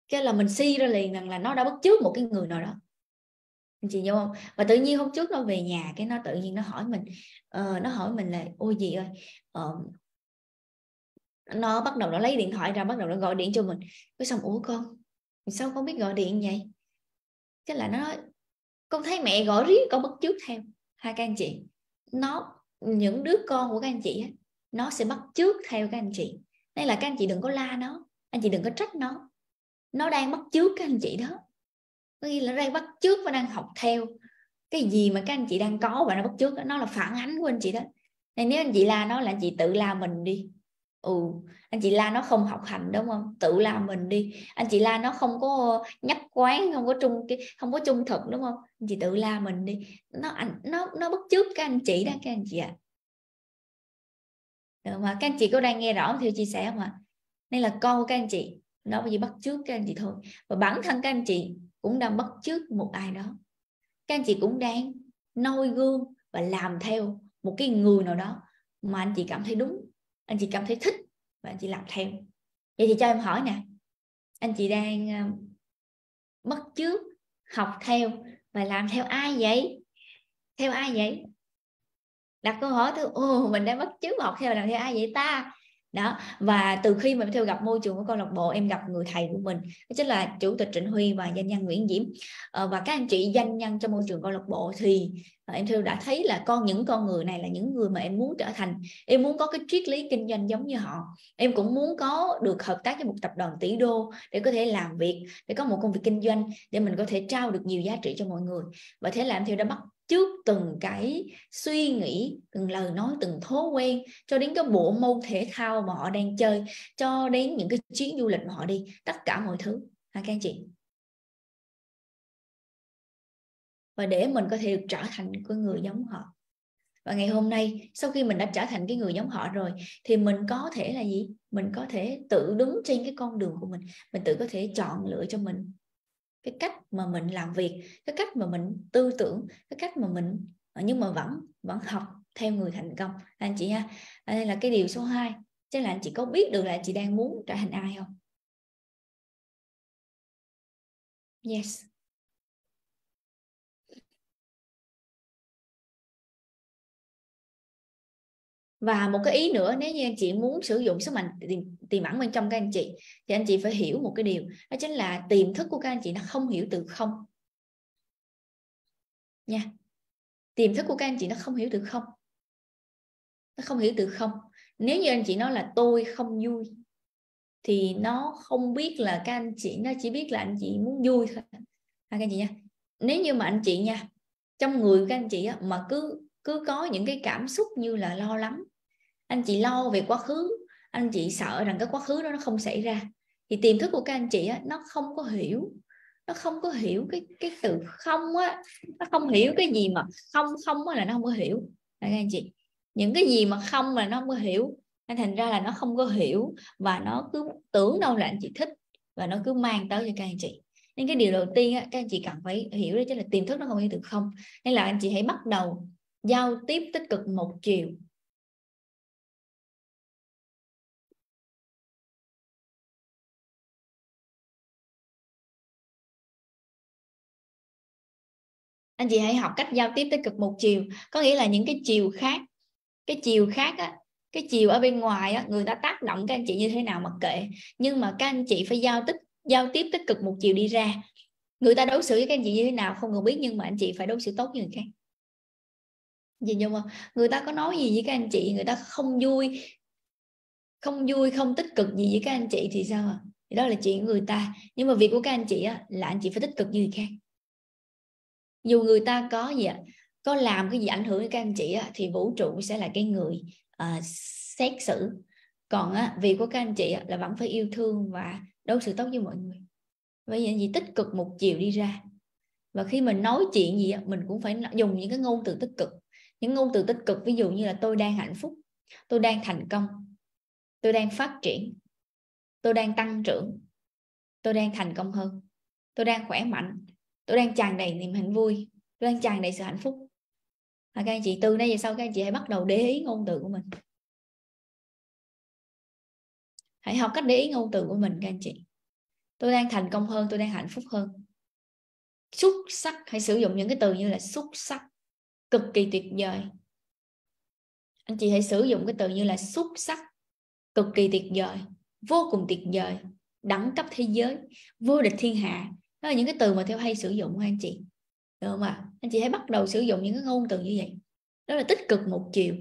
cái là mình suy ra liền rằng là nó đã bắt chước một cái người nào đó, anh chị hiểu không? Và tự nhiên hôm trước nó về nhà, cái nó tự nhiên nó hỏi mình, là ôi dì ơi, nó bắt đầu nó lấy điện thoại ra, bắt đầu nó gọi điện cho mình. Cái xong ủa con, sao con biết gọi điện vậy? Cái là nó nói, con thấy mẹ gọi riết con bắt chước theo. Hai các anh chị, những đứa con của các anh chị nó sẽ bắt chước theo các anh chị. Nên là các anh chị đừng có la nó, anh chị đừng có trách nó. Nó đang bắt chước các anh chị đó. Có nghĩa là đây bắt chước và đang học theo cái gì mà các anh chị đang có, và nó bắt chước đó, nó là phản ánh của anh chị đó. Nên nếu anh chị la nó là anh chị tự la mình đi. Anh chị la nó không học hành đúng không, tự la mình đi. Anh chị la nó không có nhất quán, không có trung thực đúng không, anh chị tự la mình đi. Nó bắt chước các anh chị đó các anh chị ạ. Được mà, các anh chị có đang nghe rõ theo chia sẻ không ạ? Nên là con của các anh chị nó bây giờ bắt chước các anh chị thôi, và bản thân các anh chị cũng đang bắt chước một ai đó. Các anh chị cũng đang noi gương và làm theo một cái người nào đó mà anh chị cảm thấy đúng, anh chị cảm thấy thích và anh chị làm theo. Vậy thì cho em hỏi nè, anh chị đang bắt chước, học theo và làm theo ai vậy? Theo ai vậy? Đặt câu hỏi tôi, mình đang bắt chước, học theo và làm theo ai vậy ta? Đó. Và từ khi mà Thêu gặp môi trường của câu lạc bộ, em gặp người thầy của mình, đó chính là chủ tịch Trịnh Huy và doanh nhân Nguyễn Diễm. Và các anh chị doanh nhân trong môi trường câu lạc bộ thì em Thêu đã thấy là những con người này là những người mà em muốn trở thành. Em muốn có cái triết lý kinh doanh giống như họ. Em cũng muốn có được hợp tác với một tập đoàn tỷ đô để có thể làm việc, để có một công việc kinh doanh, để mình có thể trao được nhiều giá trị cho mọi người. Và thế là em Thêu đã bắt trước từng cái suy nghĩ, từng lời nói, từng thói quen, cho đến cái bộ môn thể thao mà họ đang chơi, cho đến những cái chuyến du lịch mà họ đi, tất cả mọi thứ, các anh chị. và để mình có thể được trở thành con người giống họ. Và ngày hôm nay sau khi mình đã trở thành cái người giống họ rồi thì mình có thể là gì? Mình có thể tự đứng trên cái con đường của mình. Mình tự có thể chọn lựa cho mình cái cách mà mình làm việc, cái cách mà mình tư tưởng, cái cách mà mình, nhưng mà vẫn học theo người thành công anh chị ha. Đây là cái điều số 2. Chắc là anh chị có biết được là chị đang muốn trở thành ai không? Yes. Và một cái ý nữa, nếu như anh chị muốn sử dụng sức mạnh tiềm ẩn bên trong các anh chị thì anh chị phải hiểu một cái điều, đó chính là tiềm thức của các anh chị nó không hiểu từ không nha. Tiềm thức của các anh chị nó không hiểu từ không. Nó không hiểu từ không. Nếu như anh chị nói là tôi không vui thì nó không biết là các anh chị, nó chỉ biết là anh chị muốn vui thôi. À, các anh chị nha. Nếu như mà anh chị nha, trong người của các anh chị á, mà cứ có những cái cảm xúc như là lo lắng, anh chị lo về quá khứ, anh chị sợ rằng cái quá khứ đó nó không xảy ra, thì tiềm thức của các anh chị á, nó không có hiểu, nó không có hiểu cái từ không á, nó không hiểu cái gì mà không không á, là nó không có hiểu. Đấy, các anh chị, những cái gì mà không mà nó không có hiểu, nên thành ra là nó không có hiểu và nó cứ tưởng đâu là anh chị thích và nó cứ mang tới cho các anh chị. Nên cái điều đầu tiên á, các anh chị cần phải hiểu đó chính là tiềm thức nó không hiểu từ không. Nên là anh chị hãy bắt đầu giao tiếp tích cực một chiều. Anh chị hãy học cách giao tiếp tích cực một chiều, có nghĩa là những cái chiều khác, á, cái chiều ở bên ngoài á, người ta tác động các anh chị như thế nào mặc kệ, nhưng mà các anh chị phải giao tiếp tích cực một chiều đi ra. Người ta đối xử với các anh chị như thế nào không cần biết, nhưng mà anh chị phải đối xử tốt với người khác. Nhìn không? Người ta có nói gì với các anh chị, người ta không vui, không tích cực gì với các anh chị thì sao à? Thì đó là chuyện của người ta. Nhưng mà việc của các anh chị á, là anh chị phải tích cực như người khác. Dù người ta có gì ạ, có làm cái gì ảnh hưởng đến các anh chị á, thì vũ trụ sẽ là cái người xét xử. Còn á, việc của các anh chị á, là vẫn phải yêu thương và đối xử tốt với mọi người. Vậy anh chị tích cực một chiều đi ra. Và khi mình nói chuyện gì á, mình cũng phải dùng những cái ngôn từ tích cực. Những ngôn từ tích cực ví dụ như là tôi đang hạnh phúc, tôi đang thành công, tôi đang phát triển, tôi đang tăng trưởng, tôi đang thành công hơn, tôi đang khỏe mạnh, tôi đang tràn đầy niềm hạnh vui, tôi đang tràn đầy sự hạnh phúc. Và các anh chị từ nay về sau các anh chị hãy bắt đầu để ý ngôn từ của mình. Hãy học cách để ý ngôn từ của mình các anh chị. Tôi đang thành công hơn, tôi đang hạnh phúc hơn. Xuất sắc, hãy sử dụng những cái từ như là xuất sắc, cực kỳ tuyệt vời. Anh chị hãy sử dụng cái từ như là xuất sắc, cực kỳ tuyệt vời, vô cùng tuyệt vời, đẳng cấp thế giới, vô địch thiên hạ. Đó là những cái từ mà Thêu hay sử dụng anh chị. Được không ạ? Anh chị hãy bắt đầu sử dụng những cái ngôn từ như vậy. Đó là tích cực một chiều.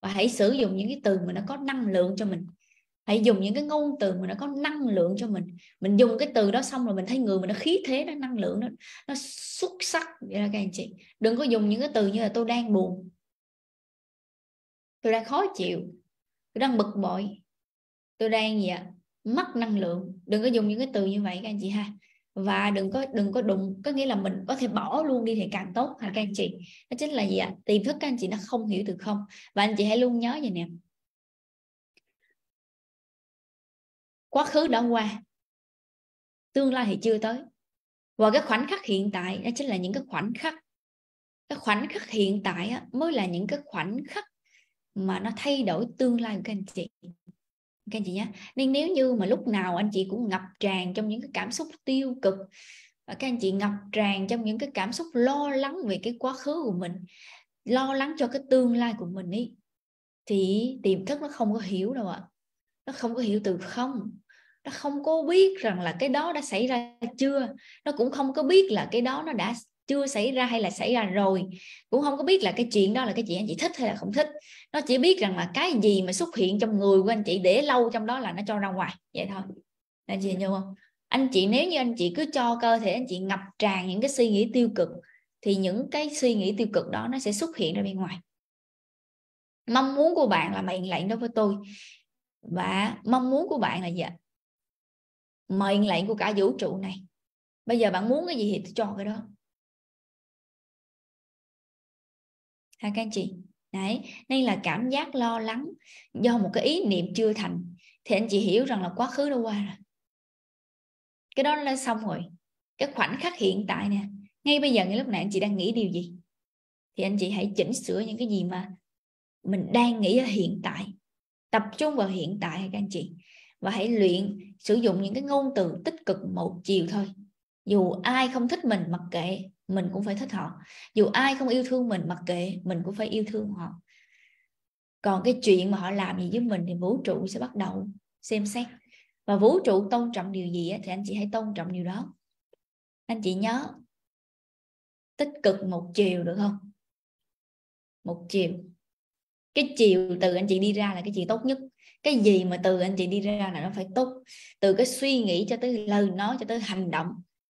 Và hãy sử dụng những cái từ mà nó có năng lượng cho mình. Hãy dùng những cái ngôn từ mà nó có năng lượng cho mình. Mình dùng cái từ đó xong rồi mình thấy người mình nó khí thế, nó năng lượng, nó xuất sắc. Vậy là các anh chị đừng có dùng những cái từ như là tôi đang buồn, tôi đang khó chịu, tôi đang bực bội, tôi đang gì ạ, mất năng lượng. Đừng có dùng những cái từ như vậy các anh chị ha. Và đừng có đụng, có nghĩa là mình có thể bỏ luôn đi thì càng tốt hả các anh chị. Đó chính là gì ạ? Tiềm thức các anh chị nó không hiểu từ không. Và anh chị hãy luôn nhớ vậy nè. Quá khứ đã qua, tương lai thì chưa tới, và cái khoảnh khắc hiện tại đó chính là những cái khoảnh khắc hiện tại á, mới là những cái khoảnh khắc mà nó thay đổi tương lai của các anh chị, nhé. Nên nếu như mà lúc nào anh chị cũng ngập tràn trong những cái cảm xúc tiêu cực, và các anh chị ngập tràn trong những cái cảm xúc lo lắng về cái quá khứ của mình, lo lắng cho cái tương lai của mình ấy, thì tiềm thức nó không có hiểu đâu ạ. Nó không có hiểu từ không. Nó không có biết rằng là cái đó đã xảy ra chưa. Nó cũng không có biết là cái đó nó đã chưa xảy ra hay là xảy ra rồi. Cũng không có biết là cái chuyện đó là cái chuyện anh chị thích hay là không thích. Nó chỉ biết rằng là cái gì mà xuất hiện trong người của anh chị để lâu trong đó là nó cho ra ngoài. Vậy thôi. Anh chị hiểu không? Anh chị nếu như anh chị cứ cho cơ thể anh chị ngập tràn những cái suy nghĩ tiêu cực, thì những cái suy nghĩ tiêu cực đó nó sẽ xuất hiện ra bên ngoài. Mong muốn của bạn là mày lạnh đối với tôi. Và mong muốn của bạn là gì ạ? Mệnh lệnh của cả vũ trụ này. Bây giờ bạn muốn cái gì thì tôi cho cái đó. ha các anh chị. Đấy, nên là cảm giác lo lắng do một cái ý niệm chưa thành thì anh chị hiểu rằng là quá khứ đã qua rồi, cái đó là xong rồi. Cái khoảnh khắc hiện tại nè, ngay bây giờ, ngay lúc này anh chị đang nghĩ điều gì thì anh chị hãy chỉnh sửa những cái gì mà mình đang nghĩ ở hiện tại, tập trung vào hiện tại các anh chị. Và hãy luyện sử dụng những cái ngôn từ tích cực một chiều thôi. Dù ai không thích mình, mặc kệ, mình cũng phải thích họ. Dù ai không yêu thương mình, mặc kệ, mình cũng phải yêu thương họ. Còn cái chuyện mà họ làm gì với mình thì vũ trụ sẽ bắt đầu xem xét. Và vũ trụ tôn trọng điều gì thì anh chị hãy tôn trọng điều đó. Anh chị nhớ tích cực một chiều được không? Một chiều. Cái chiều từ anh chị đi ra là cái chiều tốt nhất. Cái gì mà từ anh chị đi ra là nó phải tốt. Từ cái suy nghĩ cho tới lời nói cho tới hành động.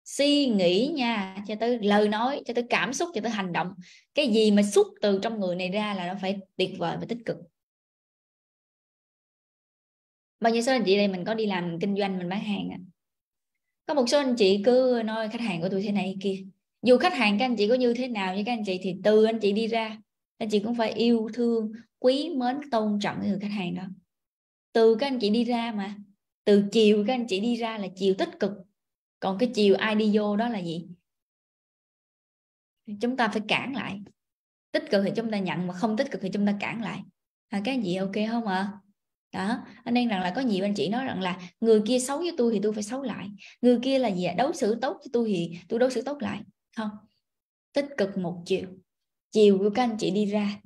Suy nghĩ nha, cho tới lời nói, cho tới cảm xúc, cho tới hành động. Cái gì mà xuất từ trong người này ra là nó phải tuyệt vời và tích cực. Bao nhiêu số anh chị đây mình có đi làm kinh doanh, mình bán hàng. Có một số anh chị cứ nói khách hàng của tôi thế này kia. Dù khách hàng các anh chị có như thế nào như các anh chị thì từ anh chị đi ra, anh chị cũng phải yêu thương, quý mến, tôn trọng người khách hàng đó. Từ các anh chị đi ra mà, từ chiều các anh chị đi ra là chiều tích cực. Còn cái chiều ai đi vô đó là gì? Chúng ta phải cản lại. Tích cực thì chúng ta nhận, mà không tích cực thì chúng ta cản lại. Các anh chị ok không ạ? Đó, anh đang rằng là có nhiều anh chị nói rằng là người kia xấu với tôi thì tôi phải xấu lại. Người kia là gì? Đối xử tốt với tôi thì tôi đối xử tốt lại. Không. Tích cực một chiều. Chiều của các anh chị đi ra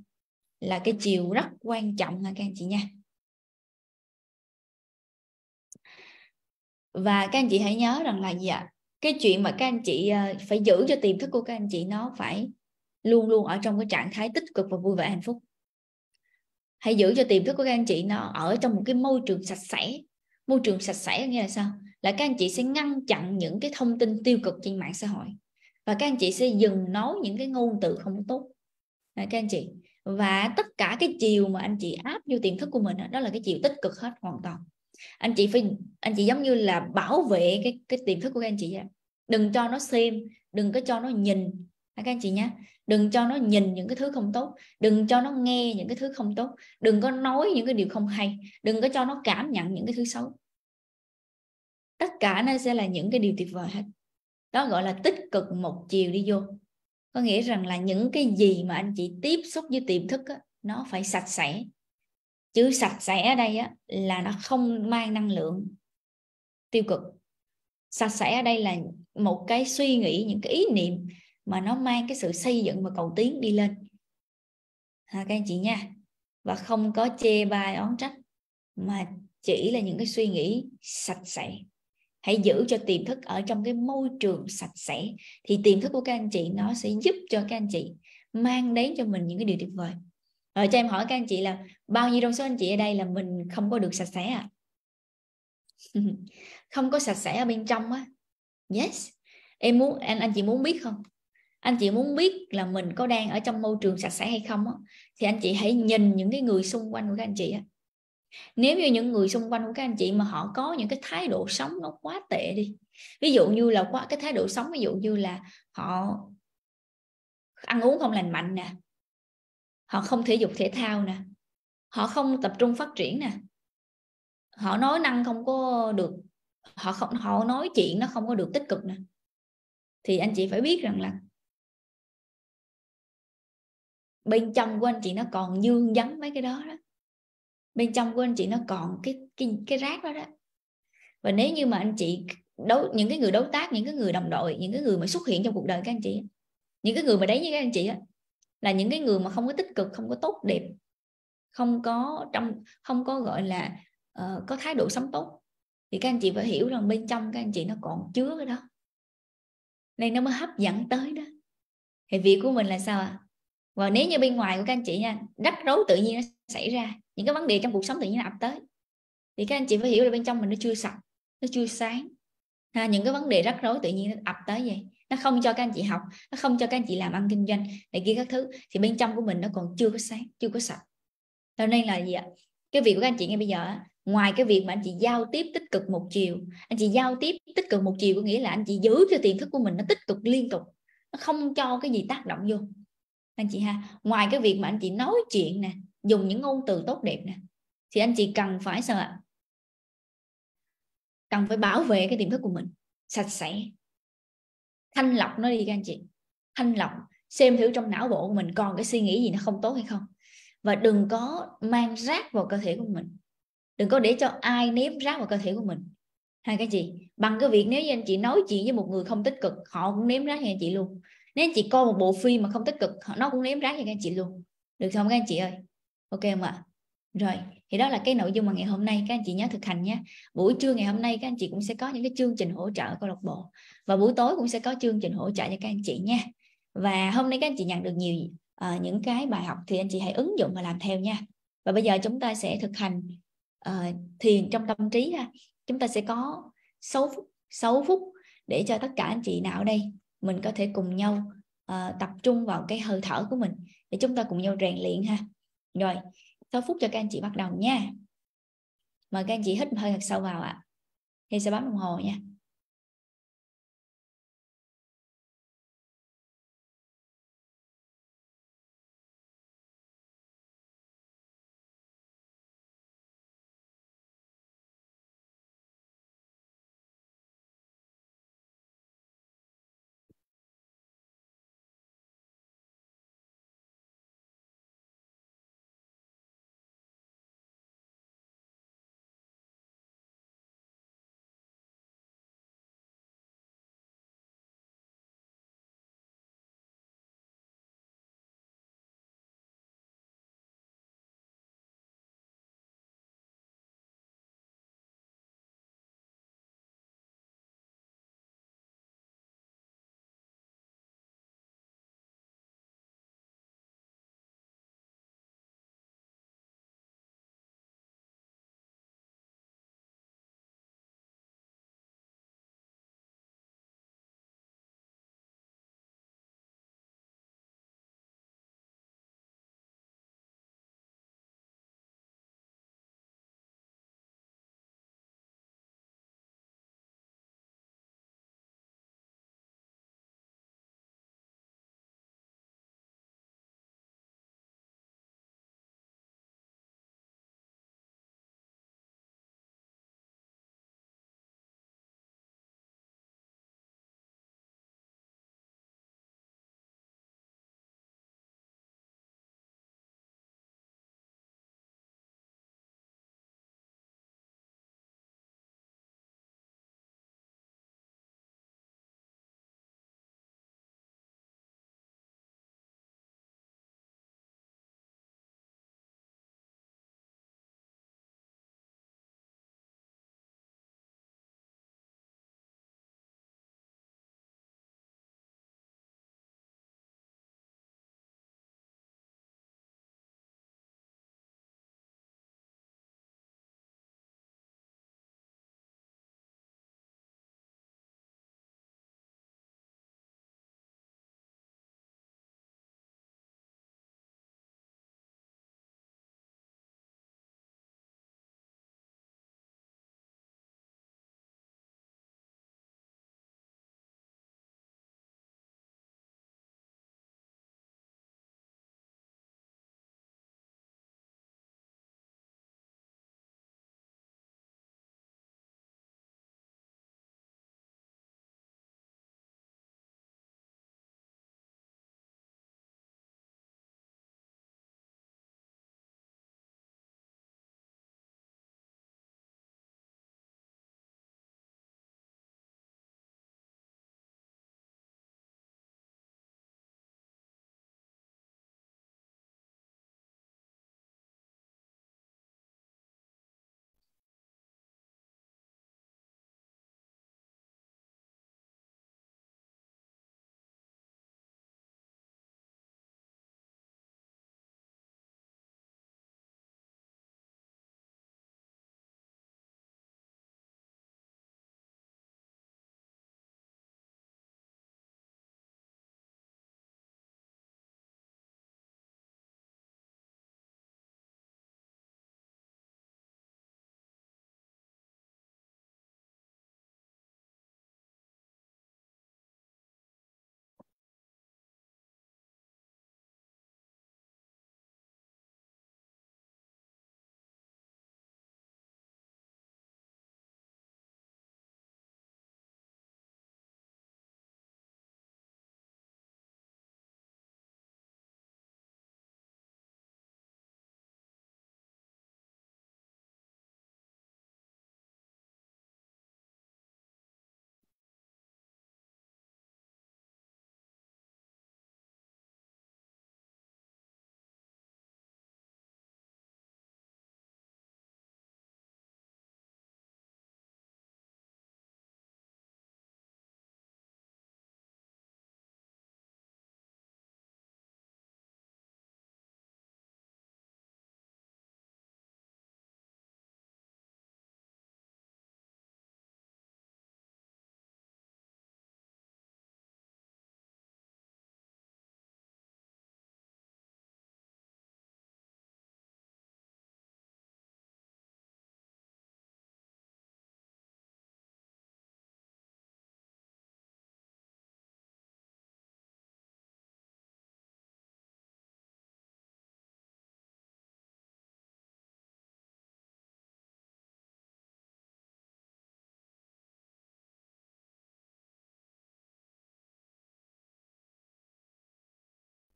là cái chiều rất quan trọng hả các anh chị nha. Và các anh chị hãy nhớ rằng là gì ạ? Cái chuyện mà các anh chị phải giữ cho tiềm thức của các anh chị nó phải luôn luôn ở trong cái trạng thái tích cực và vui vẻ hạnh phúc. Hãy giữ cho tiềm thức của các anh chị nó ở trong một cái môi trường sạch sẽ. Môi trường sạch sẽ nghĩa là sao? Là các anh chị sẽ ngăn chặn những cái thông tin tiêu cực trên mạng xã hội. Và các anh chị sẽ dừng nói những cái ngôn từ không tốt. Đấy, các anh chị. Và tất cả cái chiều mà anh chị áp vô tiềm thức của mình đó là cái chiều tích cực hết hoàn toàn. Anh chị giống như là bảo vệ cái tiềm thức của các anh chị. Đừng cho nó xem, đừng có cho nó nhìn. Các anh chị nhé, đừng cho nó nhìn những cái thứ không tốt, đừng cho nó nghe những cái thứ không tốt, đừng có nói những cái điều không hay, đừng có cho nó cảm nhận những cái thứ xấu. Tất cả nó sẽ là những cái điều tuyệt vời hết. Đó gọi là tích cực một chiều đi vô. Có nghĩa rằng là những cái gì mà anh chị tiếp xúc với tiềm thức á, nó phải sạch sẽ. Chứ sạch sẽ ở đây á, là nó không mang năng lượng tiêu cực. Sạch sẽ ở đây là một cái suy nghĩ, những cái ý niệm mà nó mang cái sự xây dựng và cầu tiến đi lên. Các anh chị nha. Và không có chê bai oán trách, mà chỉ là những cái suy nghĩ sạch sẽ. Hãy giữ cho tiềm thức ở trong cái môi trường sạch sẽ. Thì tiềm thức của các anh chị nó sẽ giúp cho các anh chị mang đến cho mình những cái điều tuyệt vời. Rồi cho em hỏi các anh chị là bao nhiêu trong số anh chị ở đây là mình không có được sạch sẽ à? Không có sạch sẽ ở bên trong á. Yes. Em muốn anh chị muốn biết không? Anh chị muốn biết là mình có đang ở trong môi trường sạch sẽ hay không á, thì anh chị hãy nhìn những cái người xung quanh của các anh chị á. Nếu như những người xung quanh của các anh chị mà họ có những cái thái độ sống nó quá tệ đi. Ví dụ như là quá cái thái độ sống, ví dụ như là họ ăn uống không lành mạnh nè, họ không thể dục thể thao nè, họ không tập trung phát triển nè, họ nói năng không có được, họ nói chuyện nó không có được tích cực nè, thì anh chị phải biết rằng là bên trong của anh chị nó còn dương dấn mấy cái đó đó. Bên trong của anh chị nó còn cái rác đó đó. Và nếu như mà anh chị những cái người đối tác, những cái người đồng đội, những cái người mà xuất hiện trong cuộc đời các anh chị, những cái người mà đấy với các anh chị á, là những cái người mà không có tích cực, không có tốt đẹp, không có gọi là có thái độ sống tốt, thì các anh chị phải hiểu rằng bên trong các anh chị nó còn chứa cái đó, nên nó mới hấp dẫn tới đó. Thì việc của mình là sao ạ? Và nếu như bên ngoài của các anh chị nha, rắc rối tự nhiên nó xảy ra, những cái vấn đề trong cuộc sống tự nhiên nó ập tới, thì các anh chị phải hiểu là bên trong mình nó chưa sạch, nó chưa sáng. Những cái vấn đề rắc rối tự nhiên nó ập tới vậy, nó không cho các anh chị học, nó không cho các anh chị làm ăn kinh doanh này kia các thứ, thì bên trong của mình nó còn chưa có sáng, chưa có sạch. Cho nên là gì ạ? Cái việc của các anh chị ngay bây giờ, ngoài cái việc mà anh chị giao tiếp tích cực một chiều, anh chị giao tiếp tích cực một chiều có nghĩa là anh chị giữ cho tiềm thức của mình nó tích cực liên tục, nó không cho cái gì tác động vô. anh chị ha. Ngoài cái việc mà anh chị nói chuyện nè, dùng những ngôn từ tốt đẹp nè, thì anh chị cần phải sao ạ? Cần phải bảo vệ cái tiềm thức của mình, sạch sẽ, thanh lọc nó đi các anh chị. Thanh lọc, xem thử trong não bộ của mình còn cái suy nghĩ gì nó không tốt hay không. Và đừng có mang rác vào cơ thể của mình, đừng có để cho ai ném rác vào cơ thể của mình. Hai cái gì? Bằng cái việc nếu như anh chị nói chuyện với một người không tích cực, họ cũng ném rác cho anh chị luôn. Nếu anh chị coi một bộ phim mà không tích cực, nó cũng ném rác cho các anh chị luôn. Được không các anh chị ơi? Ok không ạ? Rồi, thì đó là cái nội dung mà ngày hôm nay các anh chị nhớ thực hành nhé. Buổi trưa ngày hôm nay các anh chị cũng sẽ có những cái chương trình hỗ trợ câu lạc bộ, và buổi tối cũng sẽ có chương trình hỗ trợ cho các anh chị nha. Và hôm nay các anh chị nhận được nhiều những cái bài học thì anh chị hãy ứng dụng và làm theo nha. Và bây giờ chúng ta sẽ thực hành thiền trong tâm trí ha. Chúng ta sẽ có 6 phút để cho tất cả anh chị nào ở đây mình có thể cùng nhau tập trung vào cái hơi thở của mình để chúng ta cùng nhau rèn luyện ha. Rồi, 6 phút cho các anh chị bắt đầu nha. Mời các anh chị hít hơi thật sâu vào ạ. Thì sẽ bấm đồng hồ nha.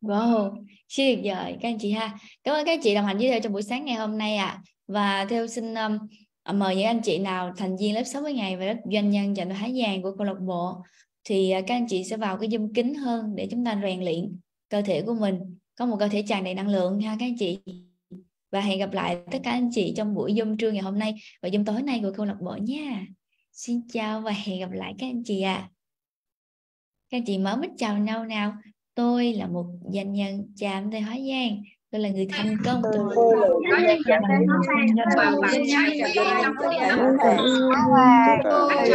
Wow, siêu tuyệt vời các anh chị ha. Cảm ơn các anh chị đồng hành với Thêu trong buổi sáng ngày hôm nay ạ. Và Thêu xin mời những anh chị nào thành viên lớp 60 ngày và lớp doanh nhân dành cho Thái Giang của câu lạc bộ thì các anh chị sẽ vào cái Zoom kín hơn để chúng ta rèn luyện cơ thể của mình, có một cơ thể tràn đầy năng lượng ha các anh chị. Và hẹn gặp lại tất cả anh chị trong buổi Zoom trưa ngày hôm nay và Zoom tối nay của câu lạc bộ nha. Xin chào và hẹn gặp lại các anh chị ạ. Các anh chị mở mic chào nhau nào. Tôi là một doanh nhân chạm tay Hóa Giang. Tôi là người thành công. Tôi là người thành công.